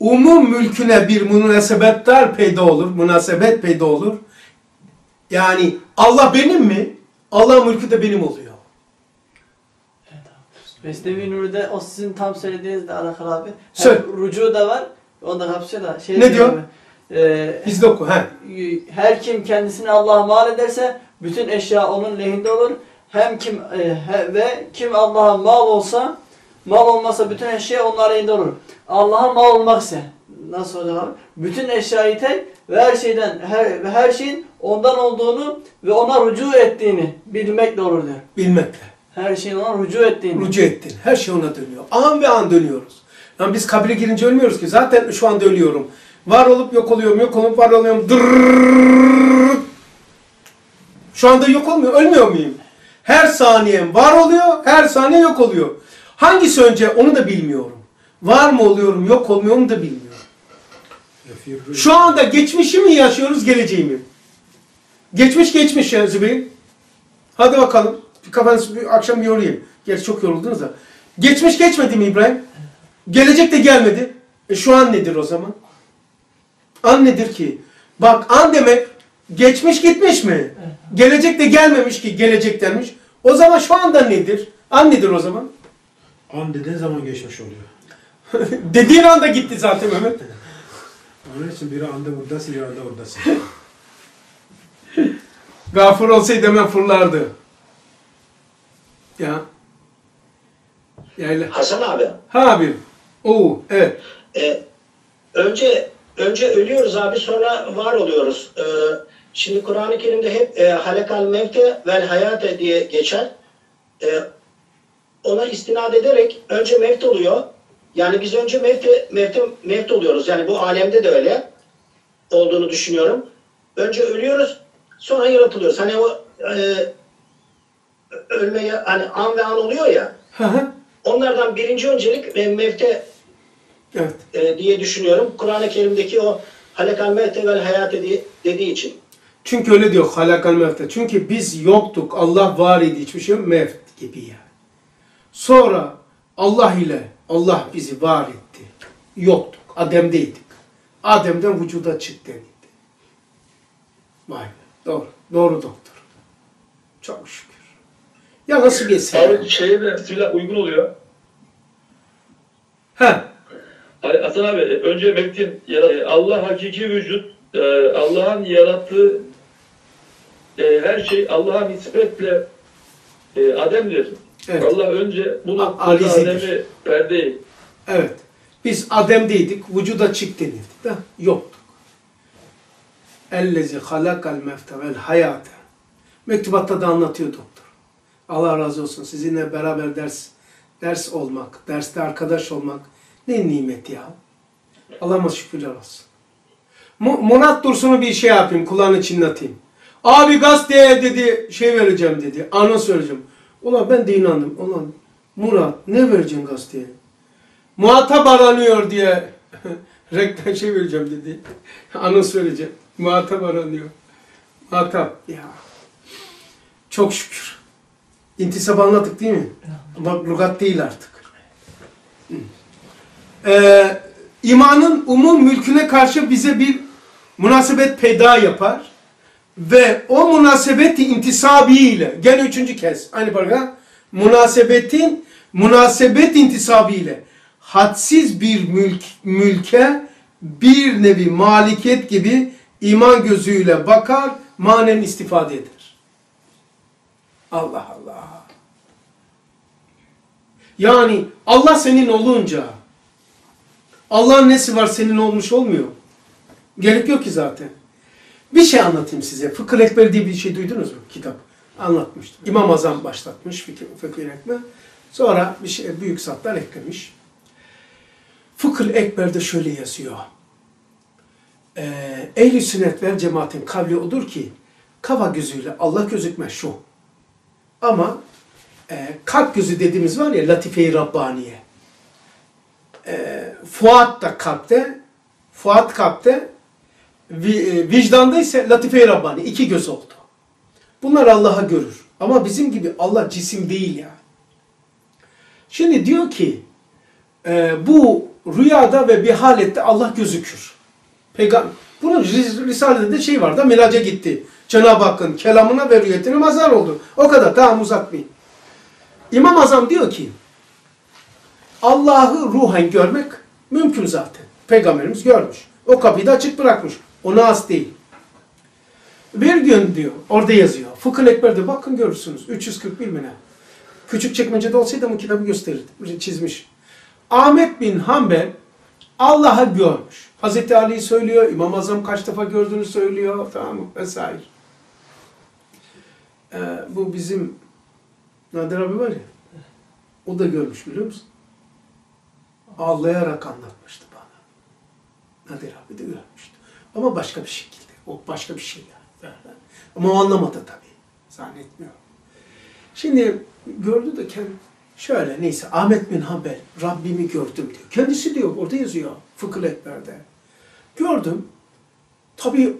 umum mülküne bir münasebetler peyda olur. Münasebet peyda olur. Yani Allah benim mi? Allah mülkü de benim oluyor. Evet abi. Mesnevi Nuri'de o sizin tam söylediğinizle alakalı abi. Rucu da var. O da kapsıyor da. Ne diyor? Biz de oku. Her kim kendisini Allah'a mal ederse bütün eşya onun lehinde olur. Hem kim kim Allah'a mal olmasa bütün eşya onun lehinde olur. Allah'a mal olmak ise nasıl olacak abi? Bütün eşyayı tek ve her şeyin ondan olduğunu ve ona rücu ettiğini bilmekle olur diyor. Bilmekle. Her şeyin ona rücu ettiğini. Rücu ettiğini. Her şey ona dönüyor. An ve an dönüyoruz. Yani biz kabire girince ölmüyoruz ki. Zaten şu anda ölüyorum. Var olup yok oluyorum, yok olup var oluyorum. Dırrrr. Şu anda yok olmuyor, ölmüyor muyum? Her saniyem var oluyor, her saniye yok oluyor. Hangisi önce onu da bilmiyorum. Var mı oluyorum, yok olmuyorum da bilmiyorum. Şu anda geçmişi mi yaşıyoruz, geleceği mi? Geçmiş yani Zübeyir. Hadi bakalım. Kafanızı bir akşam yorayım. Gerçi çok yoruldunuz da. Geçmiş geçmedi mi İbrahim? Gelecek de gelmedi. Şu an nedir o zaman? An nedir ki? Bak an demek geçmiş gitmiş mi? Evet. Gelecek de gelmemiş ki gelecek denmiş. O zaman şu anda nedir? An nedir o zaman? An dediğin zaman geçmiş oluyor. Dediğin anda gitti zaten Mehmet. Onun için biri anda buradasın, bir anda oradasın. Gafur olsaydı hemen fırlardı. Ya. Yani... Hasan abi. Ha abi. Oo, evet. Önce ölüyoruz abi, sonra var oluyoruz. Şimdi Kur'an-ı Kerim'de hep halakal mevte vel hayate diye geçer. Ona istinad ederek önce mevte oluyor. Yani biz önce mevte oluyoruz. Yani bu alemde de öyle olduğunu düşünüyorum. Önce ölüyoruz, sonra yaratılıyoruz. Hani o ölmeye hani an ve an oluyor ya. Onlardan birinci öncelik mevte evet. Diye düşünüyorum. Kur'an-ı Kerim'deki o halakal mevte vel hayat dediği için. Çünkü öyle diyor halakal mevte. Çünkü biz yoktuk. Allah var idi. Hiçbir şey yok. Mevt gibi yani. Sonra Allah ile Allah bizi var etti. Yoktuk. Adem'deydik. Adem'den vücuda çıktı. Vay be. Doğru. Doğru doktor. Çok şükür. Ya nasıl bir eser? Abi şeye de uygun oluyor. Hasan abi, önce Mektin, Allah hakiki vücut, Allah'ın yarattığı her şey Allah'a nispetle Adem'dir. Evet. Allah önce bu noktada Adem'i perdeyi. Evet. Biz Adem'deydik, vücuda çık denirdik de yoktuk. Ellezi halakal mevte vel hayate. Mektubatta da anlatıyor doktor. Allah razı olsun. Sizinle beraber ders olmak, derste arkadaş olmak ne nimet ya. Allah'a şükürler olsun. Murat Dursun'u bir şey yapayım, kulağını çınlatayım. Abi gazeteye dedi, şey vereceğim dedi, anons vereceğim. Ulan ben de inandım. Ulan Murat ne vereceksin gazeteye? Muhatap aranıyor diye reklam şey vereceğim dedi. Anons vereceğim. Muhatap aranıyor. Muhatap ya. Çok şükür. İntisabı anladık değil mi? Bak lügat değil artık. İmanın umum mülküne karşı bize bir münasebet peyda yapar. Ve o münasebeti intisabiyle, gene üçüncü kez, aynı parça, münasebet intisabiyle hadsiz bir mülke bir nevi malikiyet gibi iman gözüyle bakar, manen istifade eder. Allah Allah. Yani Allah senin olunca, Allah'ın nesi var senin olmuş olmuyor. Gerek yok ki zaten. Bir şey anlatayım size. Fıkıh-ı Ekber diye bir şey duydunuz mu? Kitap. Anlatmıştım. İmam Azam başlatmış Fıkıh-ı Ekber. Sonra bir şey, büyük zatlar eklemiş. Fıkıh-ı Ekber'de şöyle yazıyor. Ehl-i sünnet vel cemaatin kavli odur ki kafa gözüyle Allah gözükmez şu. Ama kalp gözü dediğimiz var ya, Latife-i Rabbaniye. Fuat da kalpte. Fuat kalpte. Vicdanda ise Latife-i Rabbani, iki göz oldu. Bunlar Allah'a görür. Ama bizim gibi Allah cisim değil yani. Şimdi diyor ki, bu rüyada ve bir halette Allah gözükür. Bunun Risale'de de şey var da, miraca gitti. Cenab-ı Hakk'ın kelamına ve rüyetine mazhar oldu. O kadar, tamam uzatmayın. İmam Azam diyor ki, Allah'ı ruhen görmek mümkün zaten. Peygamberimiz görmüş. O kapıyı da açık bırakmış. Ona az değil. Bir gün diyor, orada yazıyor. Fıkıh-ı Ekber'de bakın görürsünüz. 340 bilmine. Küçük çekmecede olsaydı ama kitabı gösterirdi. Çizmiş. Ahmet bin Hanbel Allah'ı görmüş. Hazreti Ali'yi söylüyor. İmam-ı Azam kaç defa gördüğünü söylüyor. Tamam mı? Vesaire. Bu bizim Nadir abi var ya. O da görmüş biliyor musun? Ağlayarak anlatmıştı bana. Nadir abi de görmüştü. Ama başka bir şekilde. O başka bir şey yani. Ama o anlamadı tabii. Zannetmiyorum. Şimdi gördü de kendi şöyle neyse Ahmet bin Hanbel Rabbimi gördüm diyor. Kendisi diyor orada yazıyor Fıkıh-ı Ekber'de. Gördüm. Tabii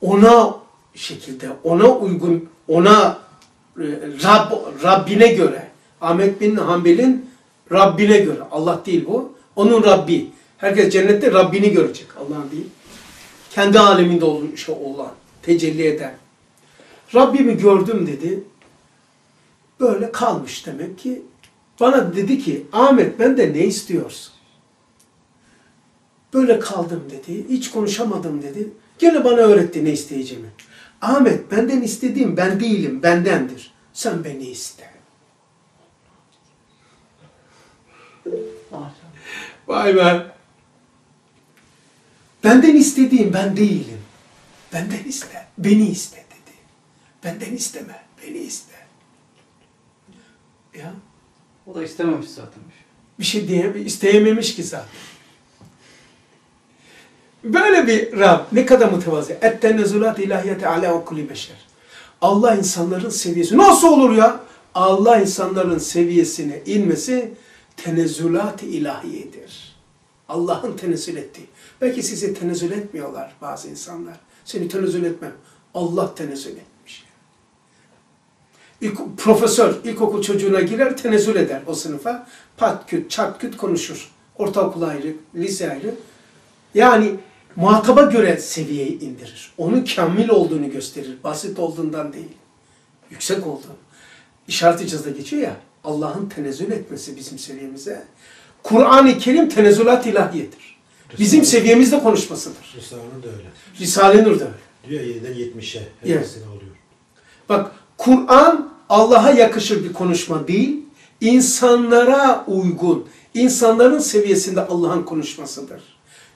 ona şekilde, ona uygun, ona Rabbine göre. Ahmet bin Hanbel'in Rabbine göre. Allah değil bu. Onun Rabbi. Herkes cennette Rabbini görecek. Allah'ın değil. Kendi aleminde olmuş olan, tecelli eden. Rabbimi gördüm dedi. Böyle kalmış demek ki. Bana dedi ki, Ahmet benden ne istiyorsun? Böyle kaldım dedi. Hiç konuşamadım dedi. Gene bana öğretti ne isteyeceğimi. Ahmet benden istediğim ben değilim, bendendir. Sen beni iste. Vay be. Benden istediğim ben değilim. Benden iste. Beni iste dedi. Benden isteme. Beni iste. Ya. O da istememiş zaten. Bir şey diyememiş. İsteyememiş ki zaten. Böyle bir Rab. Ne kadar mütevazı. Ettenezulat ilahiyete ala okuli beşer. Allah insanların seviyesi. Nasıl olur ya? Allah insanların seviyesine inmesi tenezulat-ı ilahiyedir. Allah'ın tenezzül ettiği. Belki sizi tenezzül etmiyorlar bazı insanlar. Seni tenezzül etmem. Allah tenezzül etmiş. Profesör ilkokul çocuğuna girer tenezzül eder o sınıfa. Pat küt çat küt konuşur. Ortaokul ayrı, lise ayrı. Yani muhataba göre seviyeyi indirir. Onun kamil olduğunu gösterir. Basit olduğundan değil. Yüksek olduğunu. İşaret-i cazda geçiyor ya. Allah'ın tenezzül etmesi bizim seviyemize. Kur'an-ı Kerim tenezulat ilahiyedir. Bizim seviyemizde konuşmasıdır. Risale-i Nur da öyle. Risale-i Nur da öyle. Diyor 7'den 70'e her sene oluyor. Bak, Kur'an Allah'a yakışır bir konuşma değil, insanlara uygun, insanların seviyesinde Allah'ın konuşmasıdır.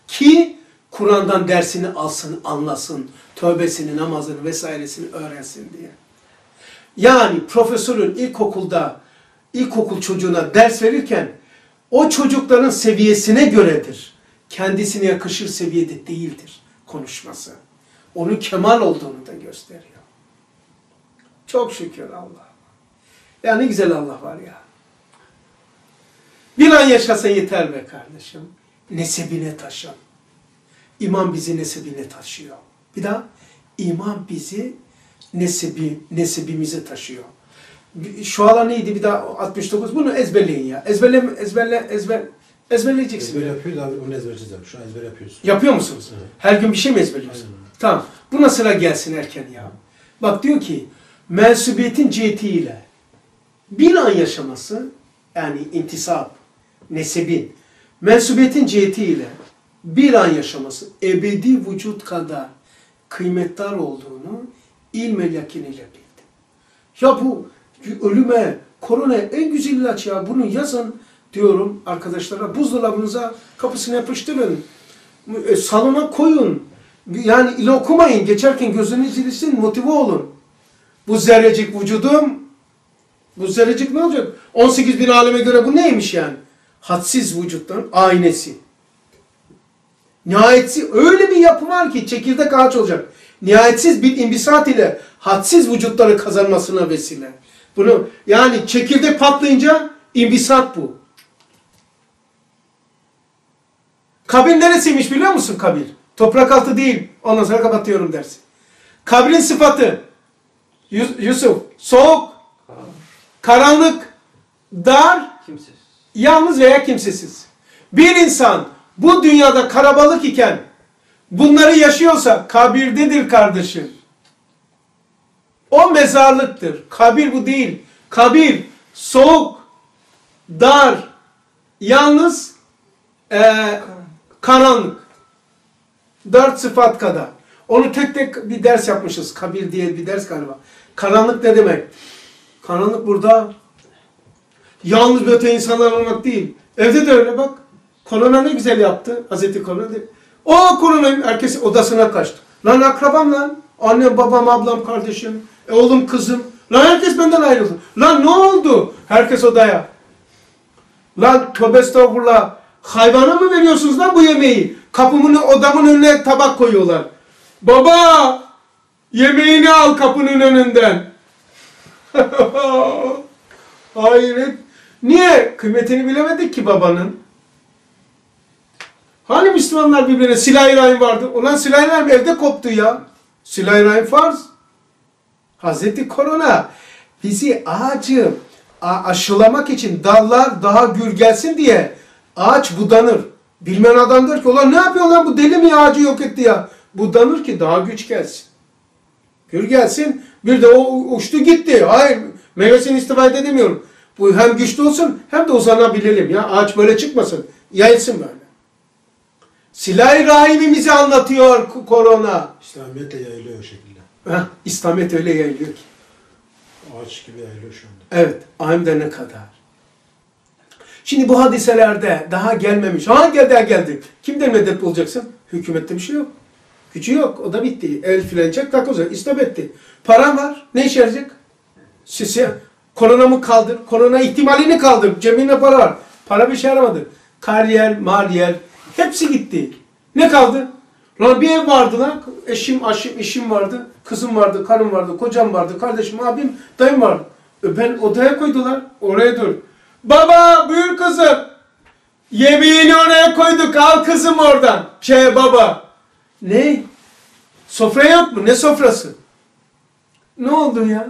Ki Kur'an'dan dersini alsın, anlasın, tövbesini, namazını vesairesini öğrensin diye. Yani profesörün ilkokul çocuğuna ders verirken o çocukların seviyesine göredir. Kendisine yakışır seviyede değildir konuşması. Onun kemal olduğunu da gösteriyor. Çok şükür Allah. Ya ne güzel Allah var ya. Bir an yaşasa yeter be kardeşim. Nesebine taşın. İman bizi nesebine taşıyor. Bir daha, iman bizi nesebimize taşıyor. Şualar neydi bir daha 69? Bunu ezberleyin ya. Ezberleyeceksin. Ezber yapıyoruz abi, bunu ezberleyeceğim. Şu an ezber yapıyoruz. Yapıyor musunuz? Evet. Her gün bir şey mi ezberliyorsunuz? Tamam. Buna sıra gelsin erken ya. Bak diyor ki, mensubiyetin cihetiyle bir an yaşaması, yani intisap, nesebin, mensubiyetin cihetiyle bir an yaşaması ebedi vücut kadar kıymetdar olduğunu ilmel yakin ile bildim. Ya bu ölüme, korona en güzel ilaç ya, bunu yazın diyorum arkadaşlara, buzdolabınıza kapısını yapıştırın, salona koyun, yani ile okumayın, geçerken gözünüz ilişsin, motive olun. Bu zerrecik vücudum, bu zerrecik ne olacak? 18 bin aleme göre bu neymiş yani? Hadsiz vücuttan aynesi. Nihayetsiz, öyle bir yapı var ki çekirdek ağaç olacak. Nihayetsiz bir imbisat ile hadsiz vücutları kazanmasına vesile. Bunu yani çekirdek patlayınca imbisat bu. Kabir neresiymiş biliyor musun kabir? Toprak altı değil. Ondan sonra kapatıyorum dersi. Kabrin sıfatı. Yusuf, soğuk, karanlık, dar, kimsesiz. Yalnız veya kimsesiz. Bir insan bu dünyada karabalık iken bunları yaşıyorsa kabirdedir kardeşim. O mezarlıktır. Kabir bu değil. Kabir, soğuk, dar, yalnız, karanlık. 4 sıfat kadar. Onu tek tek bir ders yapmışız. Kabir diye bir ders galiba. Karanlık ne demek? Karanlık burada yalnız öte insanlar olmak değil. Evde de öyle bak. Korona ne güzel yaptı. Hazreti Korona değil. O koronayı herkes odasına kaçtı. Lan akrabam lan. Annem, babam, ablam, kardeşim, oğlum, kızım. Lan herkes benden ayrıldı. Lan ne oldu? Herkes odaya. Lan tövbe estağfurullah. Hayvana mı veriyorsunuz lan bu yemeği? Kapımın, odamın önüne tabak koyuyorlar. Baba! Yemeğini al kapının önünden. Hayret. Niye? Kıymetini bilemedik ki babanın. Hani Müslümanlar birbirine silah-i rahim vardı? Ulan silah-i rahim evde koptu ya. Silah-i rahim farz. Hazreti Korona bizi ağacı aşılamak için dallar daha gür gelsin diye ağaç budanır. Bilmeyen adam der ki ulan ne yapıyor lan bu deli mi ağacı yok etti ya. Budanır ki daha güç gelsin. Gür gelsin. Bir de o uçtu gitti. Hayır meyvesini istifade edemiyorum. Bu hem güçlü olsun hem de uzanabilelim. Ya ağaç böyle çıkmasın. Yayılsın böyle. Silah-i rahimimizi anlatıyor korona. İslamiyet de yayılıyor o şekilde. Heh, İslamiyet öyle yayılıyor ki. Ağaç gibi yayılıyor şu anda. Evet. Hem de ne kadar. Şimdi bu hadiselerde daha gelmemiş. Geldi. Kimden medet bulacaksın? Hükümette bir şey yok. Gücü yok. O da bitti. El filencek takoza. İstop etti. Paran var. Ne işe yarayacak? Sisi. Koronamı kaldır. Korona ihtimalini kaldır. Cebinde para var. Para bir şey yaramadı. Kariyer, mariyer. Hepsi gitti. Ne kaldı? Lan bir ev vardı lan. Eşim, aşım, işim vardı. Kızım vardı, karım vardı, kocam vardı, kardeşim, abim, dayım vardı. Ben odaya koydular. Oraya dur. Baba buyur kızım. Yemeğini oraya koyduk. Al kızım oradan. Baba. Ne? Sofra yok mu? Ne sofrası? Ne oldu ya?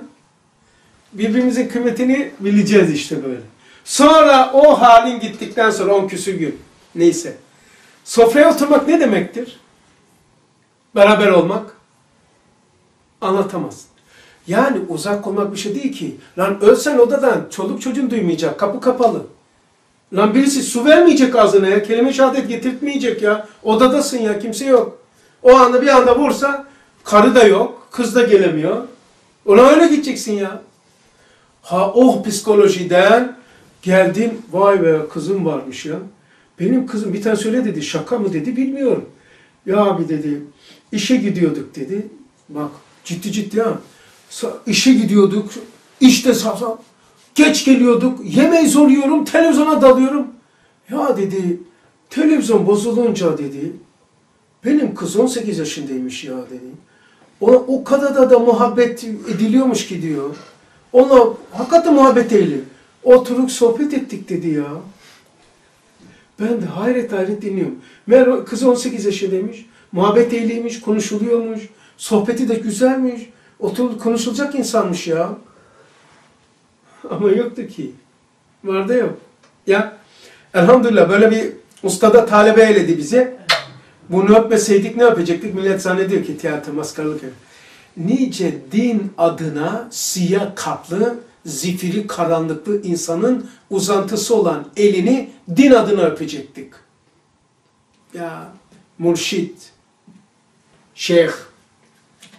Birbirimizin kıymetini bileceğiz işte böyle. Sonra o halin gittikten sonra 10 küsür gün. Neyse. Sofraya oturmak ne demektir? Beraber olmak. Anlatamazsın. Yani uzak olmak bir şey değil ki. Lan ölsen odadan çoluk çocuğun duymayacak. Kapı kapalı. Lan birisi su vermeyecek ağzına ya. Kelime şehadet getirtmeyecek ya. Odadasın ya, kimse yok. O anda bir anda vursa karı da yok, kız da gelemiyor. Ona öyle gideceksin ya. Ha oh psikolojiden geldim. Vay be kızım varmış ya. Benim kızım bir tane söyle dedi. Şaka mı dedi bilmiyorum. Ya abi dedi işe gidiyorduk dedi. Bak ciddi ciddi ha. İşe gidiyorduk. İşte safsam. Geç geliyorduk, yemeği soruyorum, televizyona dalıyorum. Ya dedi, televizyon bozulunca dedi, benim kız 18 yaşındaymış ya dedi. Ona o kadar da muhabbet ediliyormuş ki diyor. Ona hakikaten muhabbet eğilim. Oturup sohbet ettik dedi ya. Ben de hayret hayret dinliyorum. Meğer kız 18 yaşındaymış, muhabbet eğiliymiş, konuşuluyormuş, sohbeti de güzelmiş, oturup konuşulacak insanmış ya. Ama yoktu ki. Vardı yok. Ya elhamdülillah böyle bir ustada talebe eyledi bizi. Bunu öpmeseydik ne öpecektik? Millet zannediyor ki tiyatro, maskaralık. Nice din adına siyah kaplı, zifiri karanlıklı insanın uzantısı olan elini din adına öpecektik. Ya mürşit, şeyh,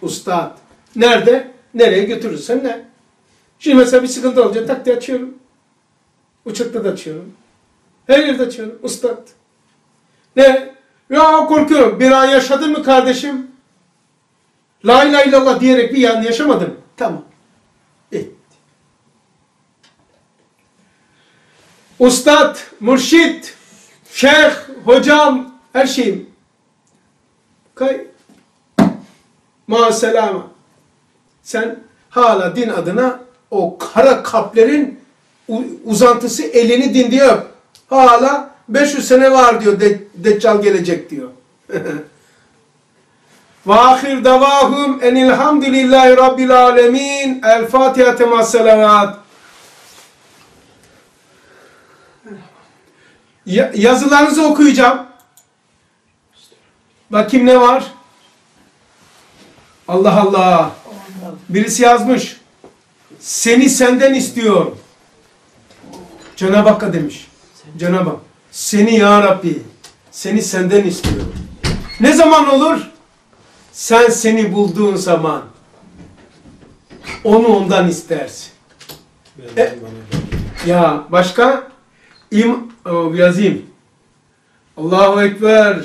ustad. Nerede? Nereye götürürsen ne? Şimdi mesela bir sıkıntı olacak, tak diye açıyorum. Uçakta da açıyorum. Her yerde açıyorum. Ustad. Ne? Ya korkuyorum. Bir an yaşadın mı kardeşim? La ilahe illallah diyerek bir an yaşamadım. Tamam. Evet. Ustad, mürşit, şeyh, hocam, her şeyim. Kay. Maaselama. Sen hala din adına o kara kalplerin uzantısı elini din diye öp. Hala 500 sene var diyor. Deccal gelecek diyor. Vahir davahum enilhamdülillahi rabbil alemin. El Fatiha temassalavat. Yazılarınızı okuyacağım. Bakayım ne var? Allah Allah. Birisi yazmış. Seni senden istiyorum. Cenab-ı Hakk'a demiş. Cenab-ı Hak. Seni ya Rabbi. Seni senden istiyorum. Ne zaman olur? Sen seni bulduğun zaman. Onu ondan istersin. Ya başka? Yazayım. Allahu Ekber.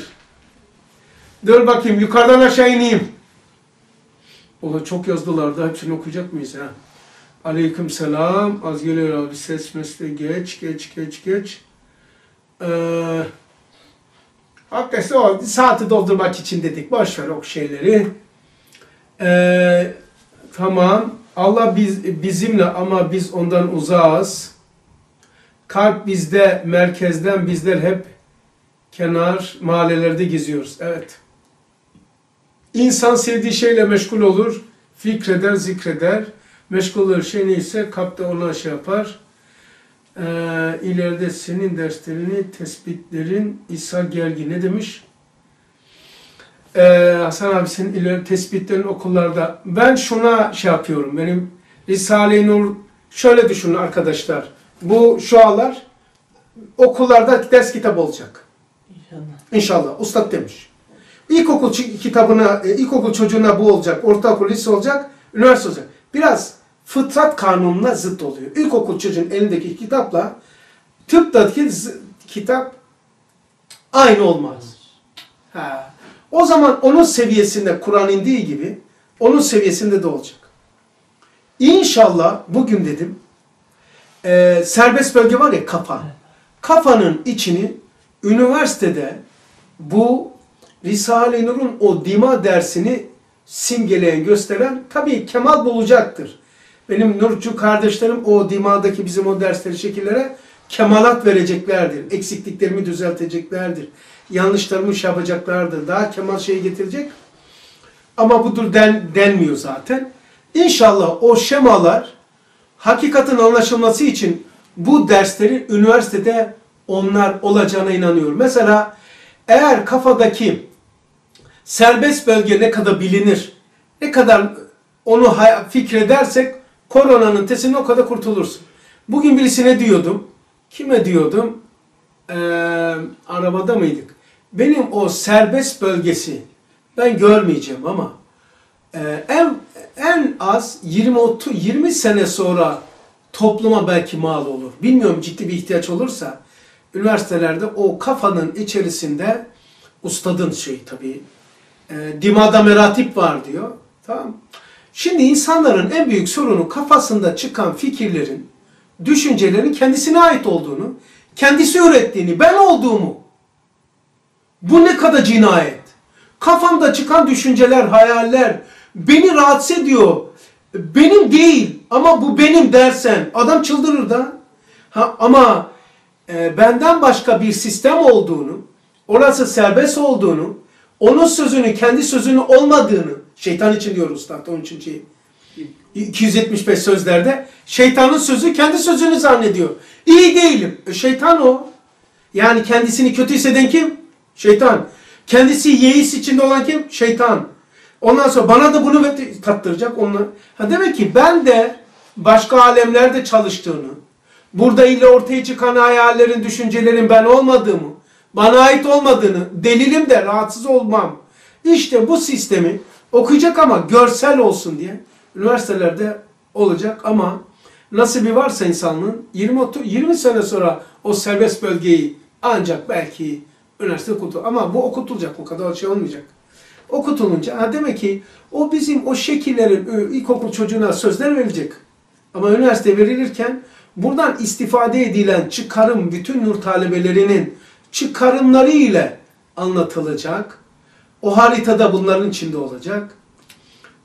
Dur bakayım. Yukarıdan aşağı ineyim. Ola çok yazdılar da hepsini okuyacak mıyız ha? Aleyküm selam. Az geliyor abi ses mesleği geç. Hakikaten o saati doldurmak için dedik. Boş ver o şeyleri. Tamam. Allah bizimle ama biz ondan uzağız. Kalp bizde merkezden bizler hep kenar mahallelerde geziyoruz. Evet. İnsan sevdiği şeyle meşgul olur. Fikreder, zikreder. Meşgul olur şey neyse kapta ona şey yapar. İleride senin derslerini, tespitlerin İsa Gergi ne demiş? Hasan abi senin ileri tespitlerin okullarda. Ben şuna şey yapıyorum. Benim Risale-i Nur şöyle düşünün arkadaşlar. Bu şualar okullarda ders kitabı olacak. İnşallah. Ustad demiş. İlkokul kitabına, ilkokul çocuğuna bu olacak, ortaokul lise olacak, üniversite olacak. Biraz fıtrat kanununa zıt oluyor. İlkokul çocuğun elindeki kitapla tıptaki kitap aynı olmaz. Ha. O zaman onun seviyesinde Kur'an indiği gibi onun seviyesinde de olacak. İnşallah bugün dedim serbest bölge var ya kafa. Kafanın içini üniversitede bu Risale-i Nur'un o dima dersini simgeleyen, gösteren tabii kemal bulacaktır. Benim Nurcu kardeşlerim o dima'daki bizim o dersleri şekillere kemalat vereceklerdir. Eksikliklerimi düzelteceklerdir. Yanlışlarımı şey yapacaklardır. Daha kemal şeyi getirecek. Ama budur denmiyor zaten. İnşallah o şemalar hakikatin anlaşılması için bu dersleri üniversitede onlar olacağına inanıyorum. Mesela eğer kafadaki serbest bölge ne kadar bilinir, ne kadar onu fikredersek koronanın tesirinden o kadar kurtulursun. Bugün birisine diyordum, kime diyordum? arabada mıydık? Benim o serbest bölgesi ben görmeyeceğim ama en az 20 sene sonra topluma belki mal olur. Bilmiyorum, ciddi bir ihtiyaç olursa üniversitelerde o kafanın içerisinde ustadın şeyi tabii. Dimada meratip var diyor. Tamam. Şimdi insanların en büyük sorunu kafasında çıkan fikirlerin, düşüncelerin kendisine ait olduğunu, kendisi ürettiğini, ben olduğumu. Bu ne kadar cinayet. Kafamda çıkan düşünceler, hayaller beni rahatsız ediyor. Benim değil ama bu benim dersen adam çıldırır da. Ama benden başka bir sistem olduğunu, orası serbest olduğunu, onun sözünü, kendi sözünü olmadığını, şeytan için diyoruz tahta 13. 275 sözlerde şeytanın sözü kendi sözünü zannediyor. İyi değilim. Şeytan o. Yani kendisini kötü hisseden kim? Şeytan. Kendisi yeis içinde olan kim? Şeytan. Ondan sonra bana da bunu tattıracak. Demek ki ben de başka alemlerde çalıştığını, burada ile ortaya çıkan hayallerin, düşüncelerin ben olmadığımı, bana ait olmadığını, delilim de rahatsız olmam. İşte bu sistemi okuyacak ama görsel olsun diye üniversitelerde olacak ama nasibi varsa insanlığın 20 sene sonra o serbest bölgeyi ancak belki üniversite okutulur. Ama bu okutulacak, o kadar şey olmayacak. Okutulunca demek ki o bizim o şekillerin ilkokul çocuğuna sözler verilecek. Ama üniversite verilirken buradan istifade edilen çıkarım bütün nur talebelerinin çıkarımları ile anlatılacak. O haritada bunların içinde olacak.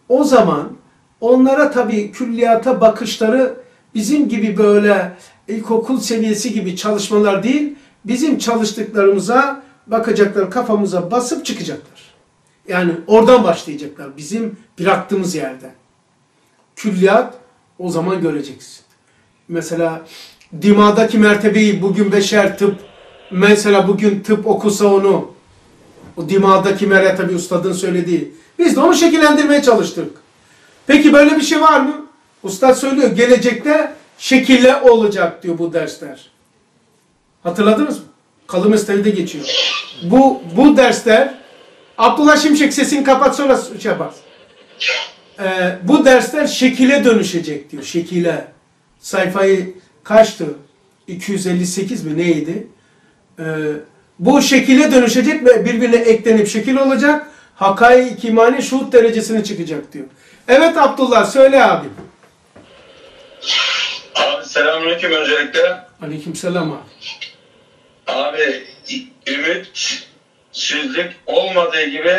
O zaman onlara tabii külliyata bakışları bizim gibi böyle ilkokul seviyesi gibi çalışmalar değil, bizim çalıştıklarımıza bakacaklar, kafamıza basıp çıkacaklar. Yani oradan başlayacaklar bizim bıraktığımız yerden. Külliyat o zaman göreceksin. Mesela dimadaki mertebeyi bugün beşer tıp, mesela bugün tıp okusa onu, o dimadaki mertebe ustadın söylediği, biz de onu şekillendirmeye çalıştık. Peki böyle bir şey var mı? Ustad söylüyor, gelecekte şekille olacak diyor bu dersler. Hatırladınız mı? Kalın Mesnevi'de geçiyor. Bu dersler, Abdullah Şimşek sesini kapat sonra şey yapar. Bu dersler şekile dönüşecek diyor, şekile. Sayfayı kaçtı? 258 mi neydi? Bu şekile dönüşecek ve birbirine eklenip şekil olacak. Hakaik imani şuhut derecesine çıkacak diyor. Evet Abdullah, söyle abi. Abi selamünaleyküm öncelikle. Aleykümselam abi. Abi ümitsizlik olmadığı gibi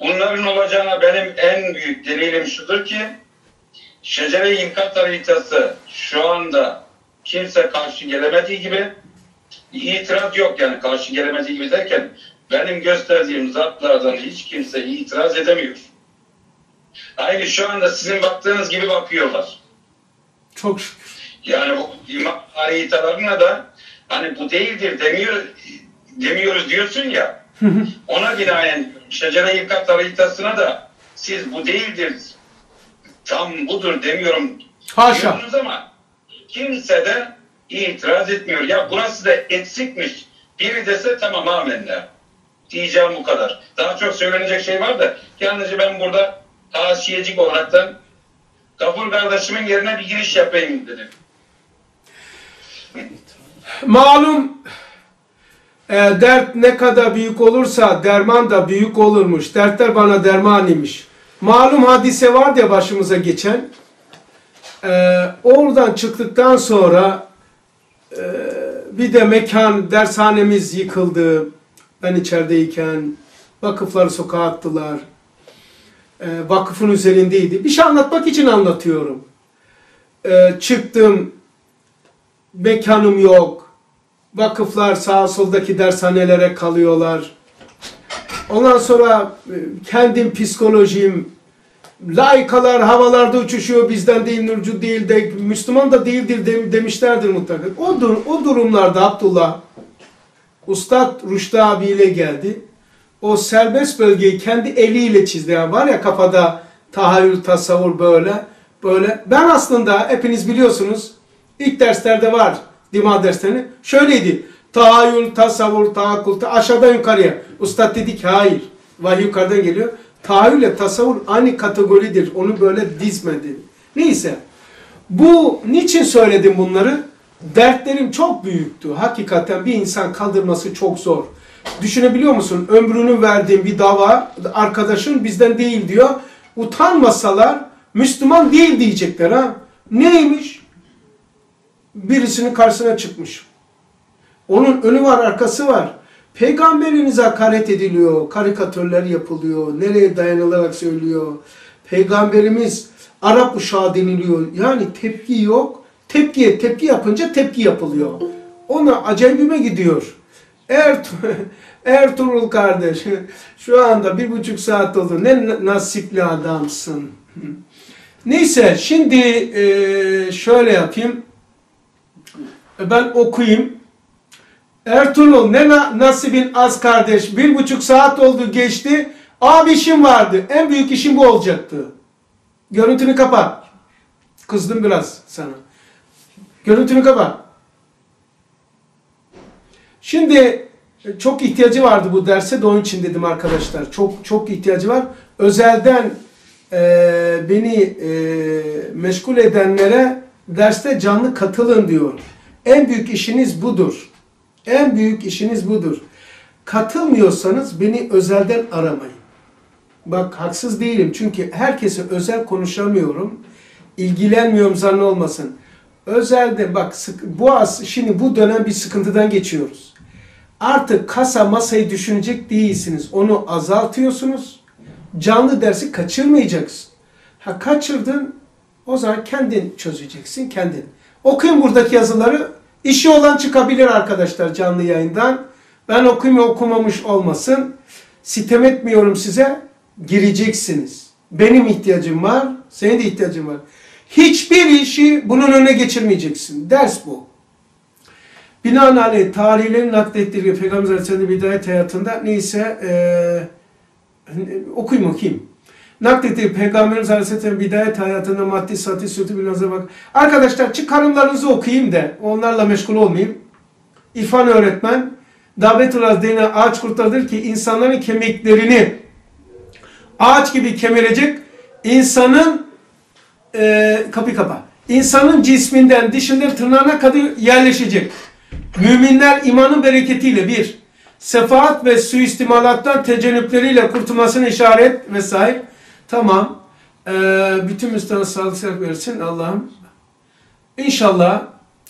bunların olacağına benim en büyük delilim şudur ki şecere-i imkat haritası şu anda kimse karşı gelemediği gibi itiraz yok, yani karşı gelemediği gibi derken benim gösterdiğim zatlardan hiç kimse itiraz edemiyor. Aynı şu anda sizin baktığınız gibi bakıyorlar. Çok şükür. Yani bu imam haritalarına da hani bu değildir demiyoruz diyorsun ya. Ona binaen şecere-i imkat haritasına da siz bu değildir, tam budur demiyorum. Haşa. Diyorsunuz ama kimse de itiraz etmiyor. Ya burası da eksikmiş. Biri dese tamam amenna. Diyeceğim bu kadar. Daha çok söylenecek şey var da yalnızca ben burada hasiyecik olaraktan Gafur kardeşimin yerine bir giriş yapayım dedim. Malum dert ne kadar büyük olursa derman da büyük olurmuş. Dertler bana derman imiş. Malum hadise var diye başımıza geçen. Oradan çıktıktan sonra bir de mekan, dershanemiz yıkıldı. Ben içerideyken vakıfları sokağa attılar. Vakıfın üzerindeydi. Bir şey anlatmak için anlatıyorum. Çıktım, mekanım yok. Vakıflar sağ soldaki dershanelere kalıyorlar. Ondan sonra kendim, psikolojim, laikalar havalarda uçuşuyor, bizden değil, nurcu değil, de, Müslüman da değildir demişlerdir mutlaka. O durumlarda Abdullah, Ustad Rüştü abiyle geldi. O serbest bölgeyi kendi eliyle çizdi. Yani var ya kafada tahayyül, tasavvur böyle. Ben aslında hepiniz biliyorsunuz ilk derslerde var, dima derslerini. Şöyleydi, Tahayyül, tasavvur, taakkul, aşağıdan yukarıya. Usta dedik hayır. Vahiy yukarıdan geliyor. Tahayyül ile tasavvur aynı kategoridir. Onu böyle dizmedi. Neyse. Bu niçin söyledim bunları? Dertlerim çok büyüktü. Hakikaten bir insan kaldırması çok zor. Düşünebiliyor musun? Ömrünü verdiğim bir dava, arkadaşın bizden değil diyor. Utanmasalar Müslüman değil diyecekler ha. Neymiş? Birisinin karşısına çıkmış. Onun önü var, arkası var. Peygamberinize hakaret ediliyor, karikatürler yapılıyor, nereye dayanılarak söylüyor. Peygamberimiz Arap uşağı deniliyor. Yani tepki yok. Tepkiye tepki yapınca tepki yapılıyor. Ona acayibime gidiyor. Ertuğrul kardeş, şu anda 1,5 saat oldu. Ne nasipli adamsın. Neyse, şimdi şöyle yapayım. Ben okuyayım. Ertuğrul, ne nasibin az kardeş. 1,5 saat oldu, geçti. Abi işim vardı. En büyük işim bu olacaktı. Görüntünü kapat. Kızdım biraz sana. Görüntünü kapat. Şimdi çok ihtiyacı vardı bu derse de onun için dedim arkadaşlar. Çok ihtiyacı var. Özelden beni meşgul edenlere derste canlı katılın diyor. En büyük işiniz budur. En büyük işiniz budur. Katılmıyorsanız beni özelden aramayın. Bak, haksız değilim. Çünkü herkese özel konuşamıyorum. İlgilenmiyorum zannet olmasın. Özelde bak, şimdi bu dönem bir sıkıntıdan geçiyoruz. Artık kasa masayı düşünecek değilsiniz. Onu azaltıyorsunuz. Canlı dersi kaçırmayacaksın. Ha, kaçırdın, o zaman kendin çözeceksin, kendin. Okuyun buradaki yazıları. İşi olan çıkabilir arkadaşlar canlı yayından. Ben okuyayım, okumamış olmasın. Sitem etmiyorum size. Gireceksiniz. Benim ihtiyacım var. Senin de ihtiyacın var. Hiçbir işi bunun önüne geçirmeyeceksin. Ders bu. Binaenaleyh tarihlerin naklettiği Peygamber Efendimiz'in bidayet hayatında neyse okuyayım. Naklettiği Peygamber Efendimiz'in bidayet hayatında maddi satış sütü bilhassa bak. Arkadaşlar çıkarımlarınızı okuyayım da onlarla meşgul olmayayım. İrfan öğretmen Dabbetul Arz denilen ağaç kurtlarıdır ki insanların kemiklerini ağaç gibi kemirecek, insanın İnsanın cisminden, dişinden tırnağına kadar yerleşecek. Müminler imanın bereketiyle bir, sefaat ve suistimalattan tecennüpleriyle kurtulmasını işaret vesaire. Tamam. Bütün müstahına sağlık versin Allah'ım. İnşallah.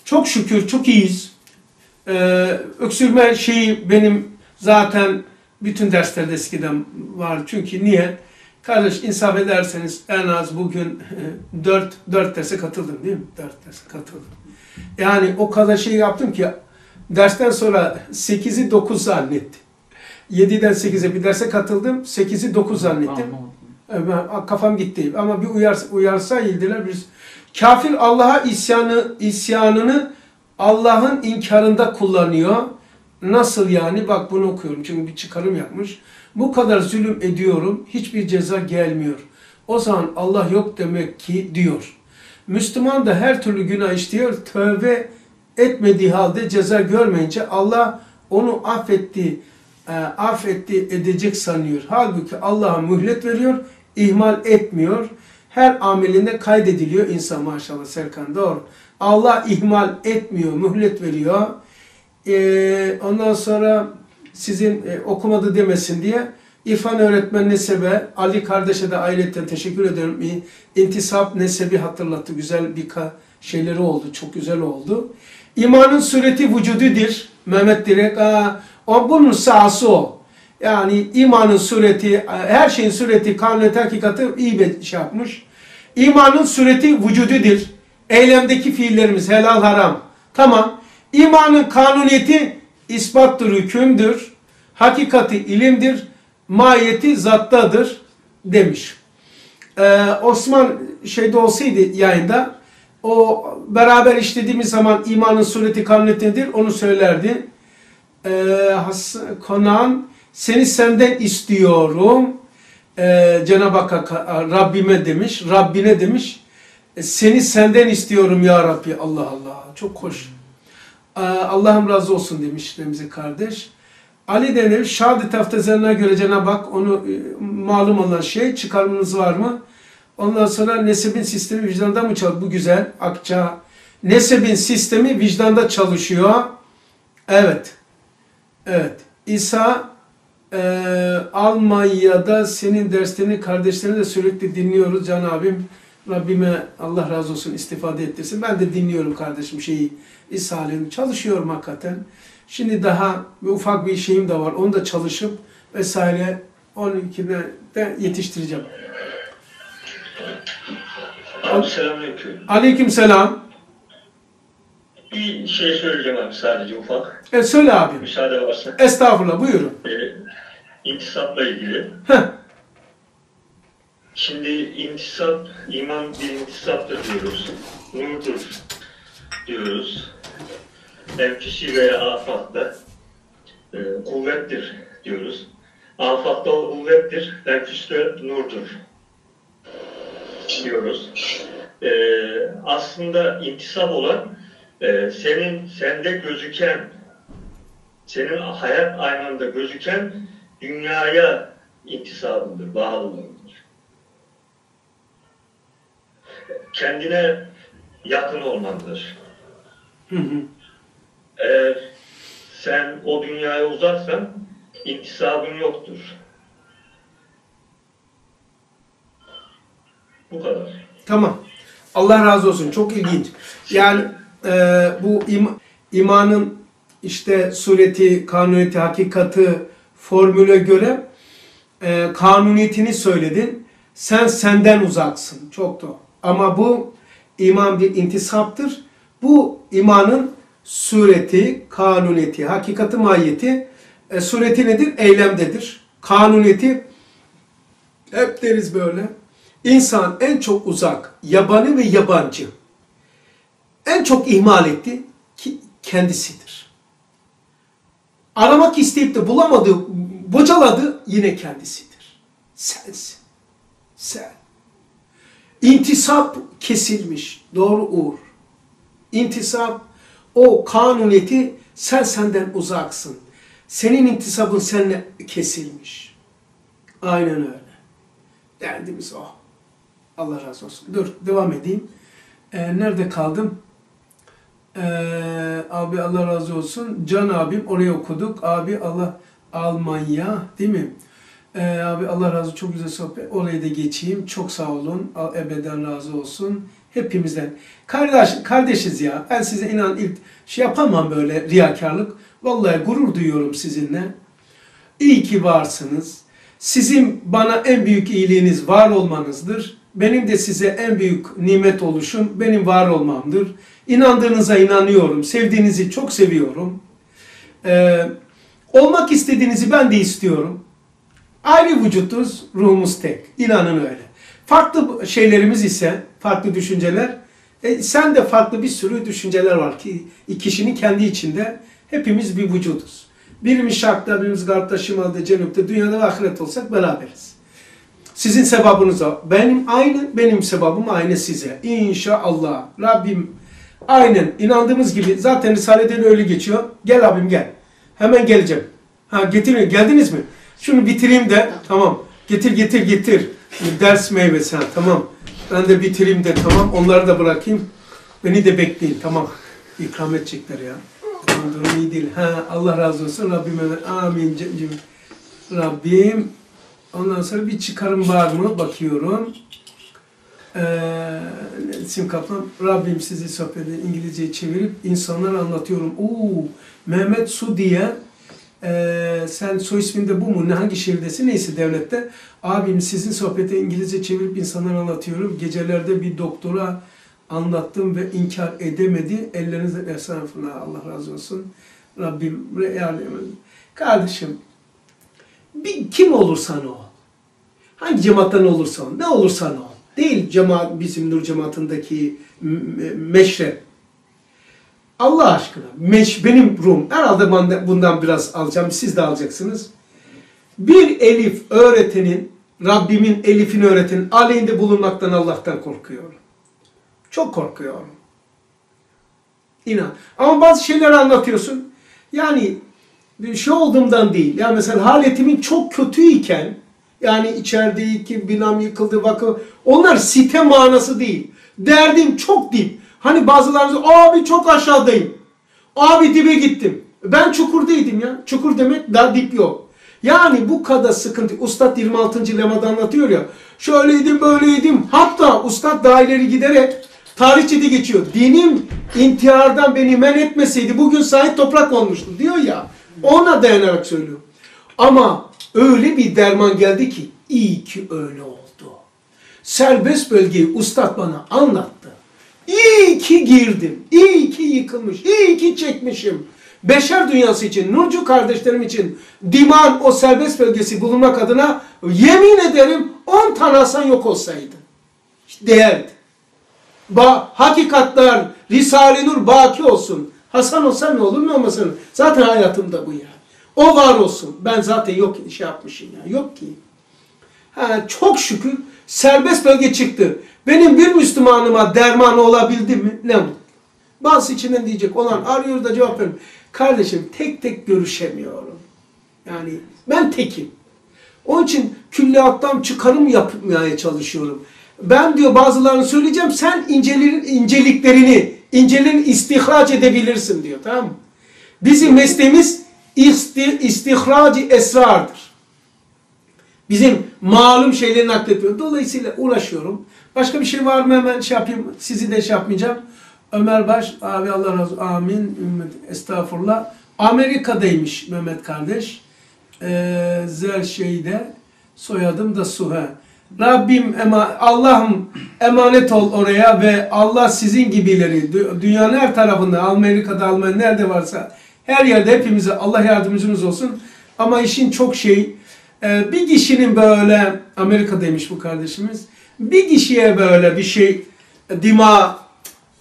Çok şükür, çok iyiyiz. Öksürme şeyi benim zaten bütün derslerde eskiden var. Çünkü niye? Kardeş, insaf ederseniz en az bugün 4 derse katıldım değil mi? 4 derse katıldım. Yani o kadar şey yaptım ki dersten sonra 8'i 9 zannettim. 7'den 8'e bir derse katıldım. 8'i 9 zannettim. Kafam gitti. Ama bir uyarsa yediler. Biz kafir Allah'a isyanını Allah'ın inkarında kullanıyor. Nasıl yani? Bak, bunu okuyorum. Çünkü bir çıkarım yapmış. Bu kadar zulüm ediyorum, hiçbir ceza gelmiyor. O zaman Allah yok demek ki diyor. Müslüman da her türlü günah işliyor. Tövbe etmediği halde ceza görmeyince Allah onu edecek sanıyor. Halbuki Allah'a mühlet veriyor, ihmal etmiyor. Her amelinde kaydediliyor insan, maşallah Serkan doğru. Allah ihmal etmiyor, mühlet veriyor. Ondan sonra sizin okumadı demesin diye İrfan öğretmen nesebe, Ali kardeşe de ailetten teşekkür ederim. İntisap nesebi hatırlattı. Güzel bir şeyleri oldu. Çok güzel oldu. İmanın sureti vücududur. Mehmet Direk. Bunun sahası o. Yani imanın sureti, her şeyin sureti, kanun hakikati iyi bir şey yapmış. İmanın sureti vücududur. Eylemdeki fiillerimiz helal haram. Tamam. İmanın kanuniyeti ispattır, hükümdür. Hakikati ilimdir. Mahiyeti zattadır demiş. Osman şeyde olsaydı yayında, o beraber işlediğimiz zaman imanın sureti kanuniyetidir. Onu söylerdi. Konan, seni senden istiyorum. Cenab-ı Hakk'a, Rabbime demiş. Rabbine demiş. Seni senden istiyorum ya Rabbi. Allah Allah. Çok hoş. Allah'ım razı olsun demiş Remzi kardeş. Ali denir, şad-ı taftazlarına göre Cenab-ı Hak onu malum olan şey, çıkarımınız var mı? Ondan sonra nesebin sistemi vicdanda mı çalışıyor? Bu güzel, Akça. Nesebin sistemi vicdanda çalışıyor. Evet. Evet. İsa, Almanya'da senin derslerini, kardeşlerini de sürekli dinliyoruz Can abim. Rabbime Allah razı olsun istifade ettirsin. Ben de dinliyorum kardeşim şeyi, İsa halini. Çalışıyorum hakikaten. Şimdi daha ufak bir şeyim de var. Onu da çalışıp vesaire 12'de de yetiştireceğim. Abi selamünaleyküm. Aleykümselam. Bir şey söyleyeceğim abi, sadece ufak. Söyle abi. Müsaade varsa. Estağfurullah, buyurun. İntisapla ilgili. Heh. Şimdi intisap, iman bir intisaptır diyoruz. Nurdur diyoruz. Enfisi veya afatta kuvvettir diyoruz. Afatta o kuvvettir, enfiste nurdur diyoruz. Aslında intisap olan sende gözüken, senin hayat aynanda gözüken dünyaya intisabındır, bağlılığındır. Kendine yakın olmandır. Eğer sen o dünyaya uzaksan intisabın yoktur. Bu kadar. Tamam. Allah razı olsun. Çok ilginç. Yani bu imanın işte sureti, kanuniyeti, hakikati, formüle göre kanuniyetini söyledin. Sen senden uzaksın. Çok doğru. Ama bu iman bir intisaptır. Bu imanın sureti, kanuniyeti, hakikati, mahiyeti. Sureti nedir? Eylemdedir. Kanuniyeti hep deriz böyle. İnsan en çok uzak, yabani ve yabancı, en çok ihmal etti ki kendisidir. Aramak isteyip de bulamadı, bocaladı, yine kendisidir. Sensin. Sen. İntisap kesilmiş. Doğru Uğur. İntisap o kanuniyeti, sen senden uzaksın. Senin intisabın seninle kesilmiş. Aynen öyle. Derdimiz o. Allah razı olsun. Dur, devam edeyim. Nerede kaldım? Abi Allah razı olsun. Can abim, oraya okuduk. Abi Allah, Almanya değil mi? Abi Allah razı olsun. Çok güzel sohbet. Oraya da geçeyim. Çok sağ olun. Ebeden razı olsun. Hepimizden. Kardeşiz ya. Ben size inan ilk şey yapamam böyle riyakarlık. Vallahi gurur duyuyorum sizinle. İyi ki varsınız. Sizin bana en büyük iyiliğiniz var olmanızdır. Benim de size en büyük nimet oluşum, benim var olmamdır. İnandığınıza inanıyorum. Sevdiğinizi çok seviyorum. Olmak istediğinizi ben de istiyorum. Ayrı vücutuz, ruhumuz tek. İnanın öyle. Farklı şeylerimiz ise, farklı düşünceler. Sen de farklı bir sürü düşünceler var ki kişinin kendi içinde. Hepimiz bir vücuduz. Birimiz şarkta, birimiz garpta, şimalda, cenupta, dünyada ve ahiret olsak beraberiz. Sizin sevabınız o. Benim sevabım aynı size. İnşallah. Rabbim aynen inandığımız gibi. Zaten Risale'de öyle geçiyor. Gel abim gel. Hemen geleceğim. Ha getirin. Geldiniz mi? Şunu bitireyim de. Tamam. Getir. Ders meyvesi. Ha, tamam. Ben de bitireyim de. Tamam. Onları da bırakayım. Beni de bekleyin. Tamam. İkram edecekler ya. Durum iyi değil. Ha, Allah razı olsun. Rabbim amin. Rabbim. Ondan sonra bir çıkarım var mı? Bakıyorum. Sim Kaplan. Rabbim sizi sohbeti İngilizce'ye çevirip insanlara anlatıyorum. Mehmet Su diye sen soy isminde bu mu? Hangi şehirdesin? Neyse devlette. Abim sizin sohbeti İngilizce çevirip insanlara anlatıyorum. Gecelerde bir doktora anlattım ve inkar edemedi. Ellerinizden efsanefına Allah razı olsun. Rabbim yardım edin. Kardeşim kim olursan ol, hangi cemaatten olursan ol, ne olursan ol, değil cemaat, bizim Nur cemaatindeki meşrep. Allah aşkına, benim Rum, herhalde ben bundan biraz alacağım, siz de alacaksınız. Bir elif öğretenin, Rabbimin elifini öğretenin aleyhinde bulunmaktan Allah'tan korkuyorum. Çok korkuyorum. inan. Ama bazı şeyleri anlatıyorsun. Yani bir şey olduğumdan değil. Yani mesela haletimin çok kötüyken, yani içerideki binam yıkıldı, bakın, onlar site manası değil. Derdim çok dip. Hani bazılarınız abi çok aşağıdayım. Abi dibe gittim. Ben çukurdaydım ya. Çukur demek daha dip yok. Yani bu kadar sıkıntı. Ustad 26. Lema'da anlatıyor ya. Şöyleydim, böyleydim. Hatta ustad daha ileri giderek tarihçede geçiyor. Dinim intihardan beni men etmeseydi bugün sahip toprak olmuştu diyor ya. Ona dayanarak söylüyor. Ama öyle bir derman geldi ki iyi ki öyle oldu. Serbest bölgeyi ustad bana anlattı. İyi ki girdim. İyi ki yıkılmış. İyi ki çekmişim. Beşer dünyası için, nurcu kardeşlerim için diman o serbest bölgesi bulunmak adına yemin ederim 10 tane Hasan yok olsaydı. İşte değerdi. Hakikatler Risale-i Nur baki olsun. Hasan olsa ne olur ne olmasın. Zaten hayatımda bu ya. O var olsun. Ben zaten yok şey yapmışım ya. Yok ki. Ha, çok şükür serbest bölge çıktı. Benim bir Müslümanıma derman olabildi mi? Ne mutlu. Bazı içinden diyecek olan arıyor da cevap veriyorum. Kardeşim tek tek görüşemiyorum. Yani ben tekim. Onun için külliyattan çıkarım yapmaya çalışıyorum. Ben diyor bazılarını söyleyeceğim. Sen incelerini istihraç edebilirsin diyor. Tamam mı? Bizim mesleğimiz istihraci esrardır. Bizim malum şeyleri nakletiyor. Dolayısıyla uğraşıyorum. Başka bir şey var mı hemen şey yapayım. Sizi de şey yapmayacağım. Ömer Baş, abi Allah razı olsun, amin, ümmet, estağfurullah. Amerika'daymış Mehmet kardeş. Zerşehir'de, soyadım da Suhe. Rabbim, Allah'ım emanet ol oraya ve Allah sizin gibileri, dünyanın her tarafında, Amerika'da, Almanya'da, nerede varsa, her yerde hepimize Allah yardımcımız olsun. Ama işin çok şey, bir kişinin böyle, Amerika'daymış bu kardeşimiz, bir kişiye böyle bir şey,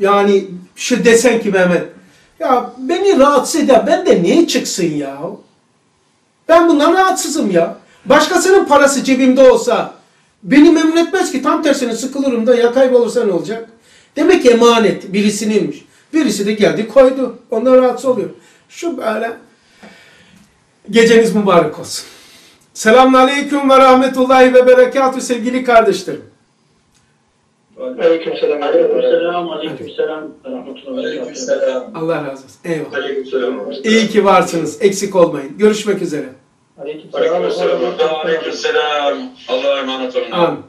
yani şu desen ki Mehmet, ya beni rahatsız eder, ben de niye çıksın ya? Ben bundan rahatsızım ya. Başkasının parası cebimde olsa beni memnun etmez ki, tam tersine sıkılırım da ya kaybolursa ne olacak? Demek ki emanet birisininmiş. Birisi de geldi koydu, ondan rahatsız oluyor. Şu böyle, geceniz mübarek olsun. Selamünaleyküm ve rahmetullahi ve berekatü sevgili kardeşlerim. Aleykümselam. Aleykümselam. Aleykümselam. Aleykümselam. Allah razı olsun. Eyvallah. Aleykümselam. İyi ki varsınız. Eksik olmayın. Görüşmek üzere. Aleykümselam. Aleykümselam. Allah'a emanet olun. Amin.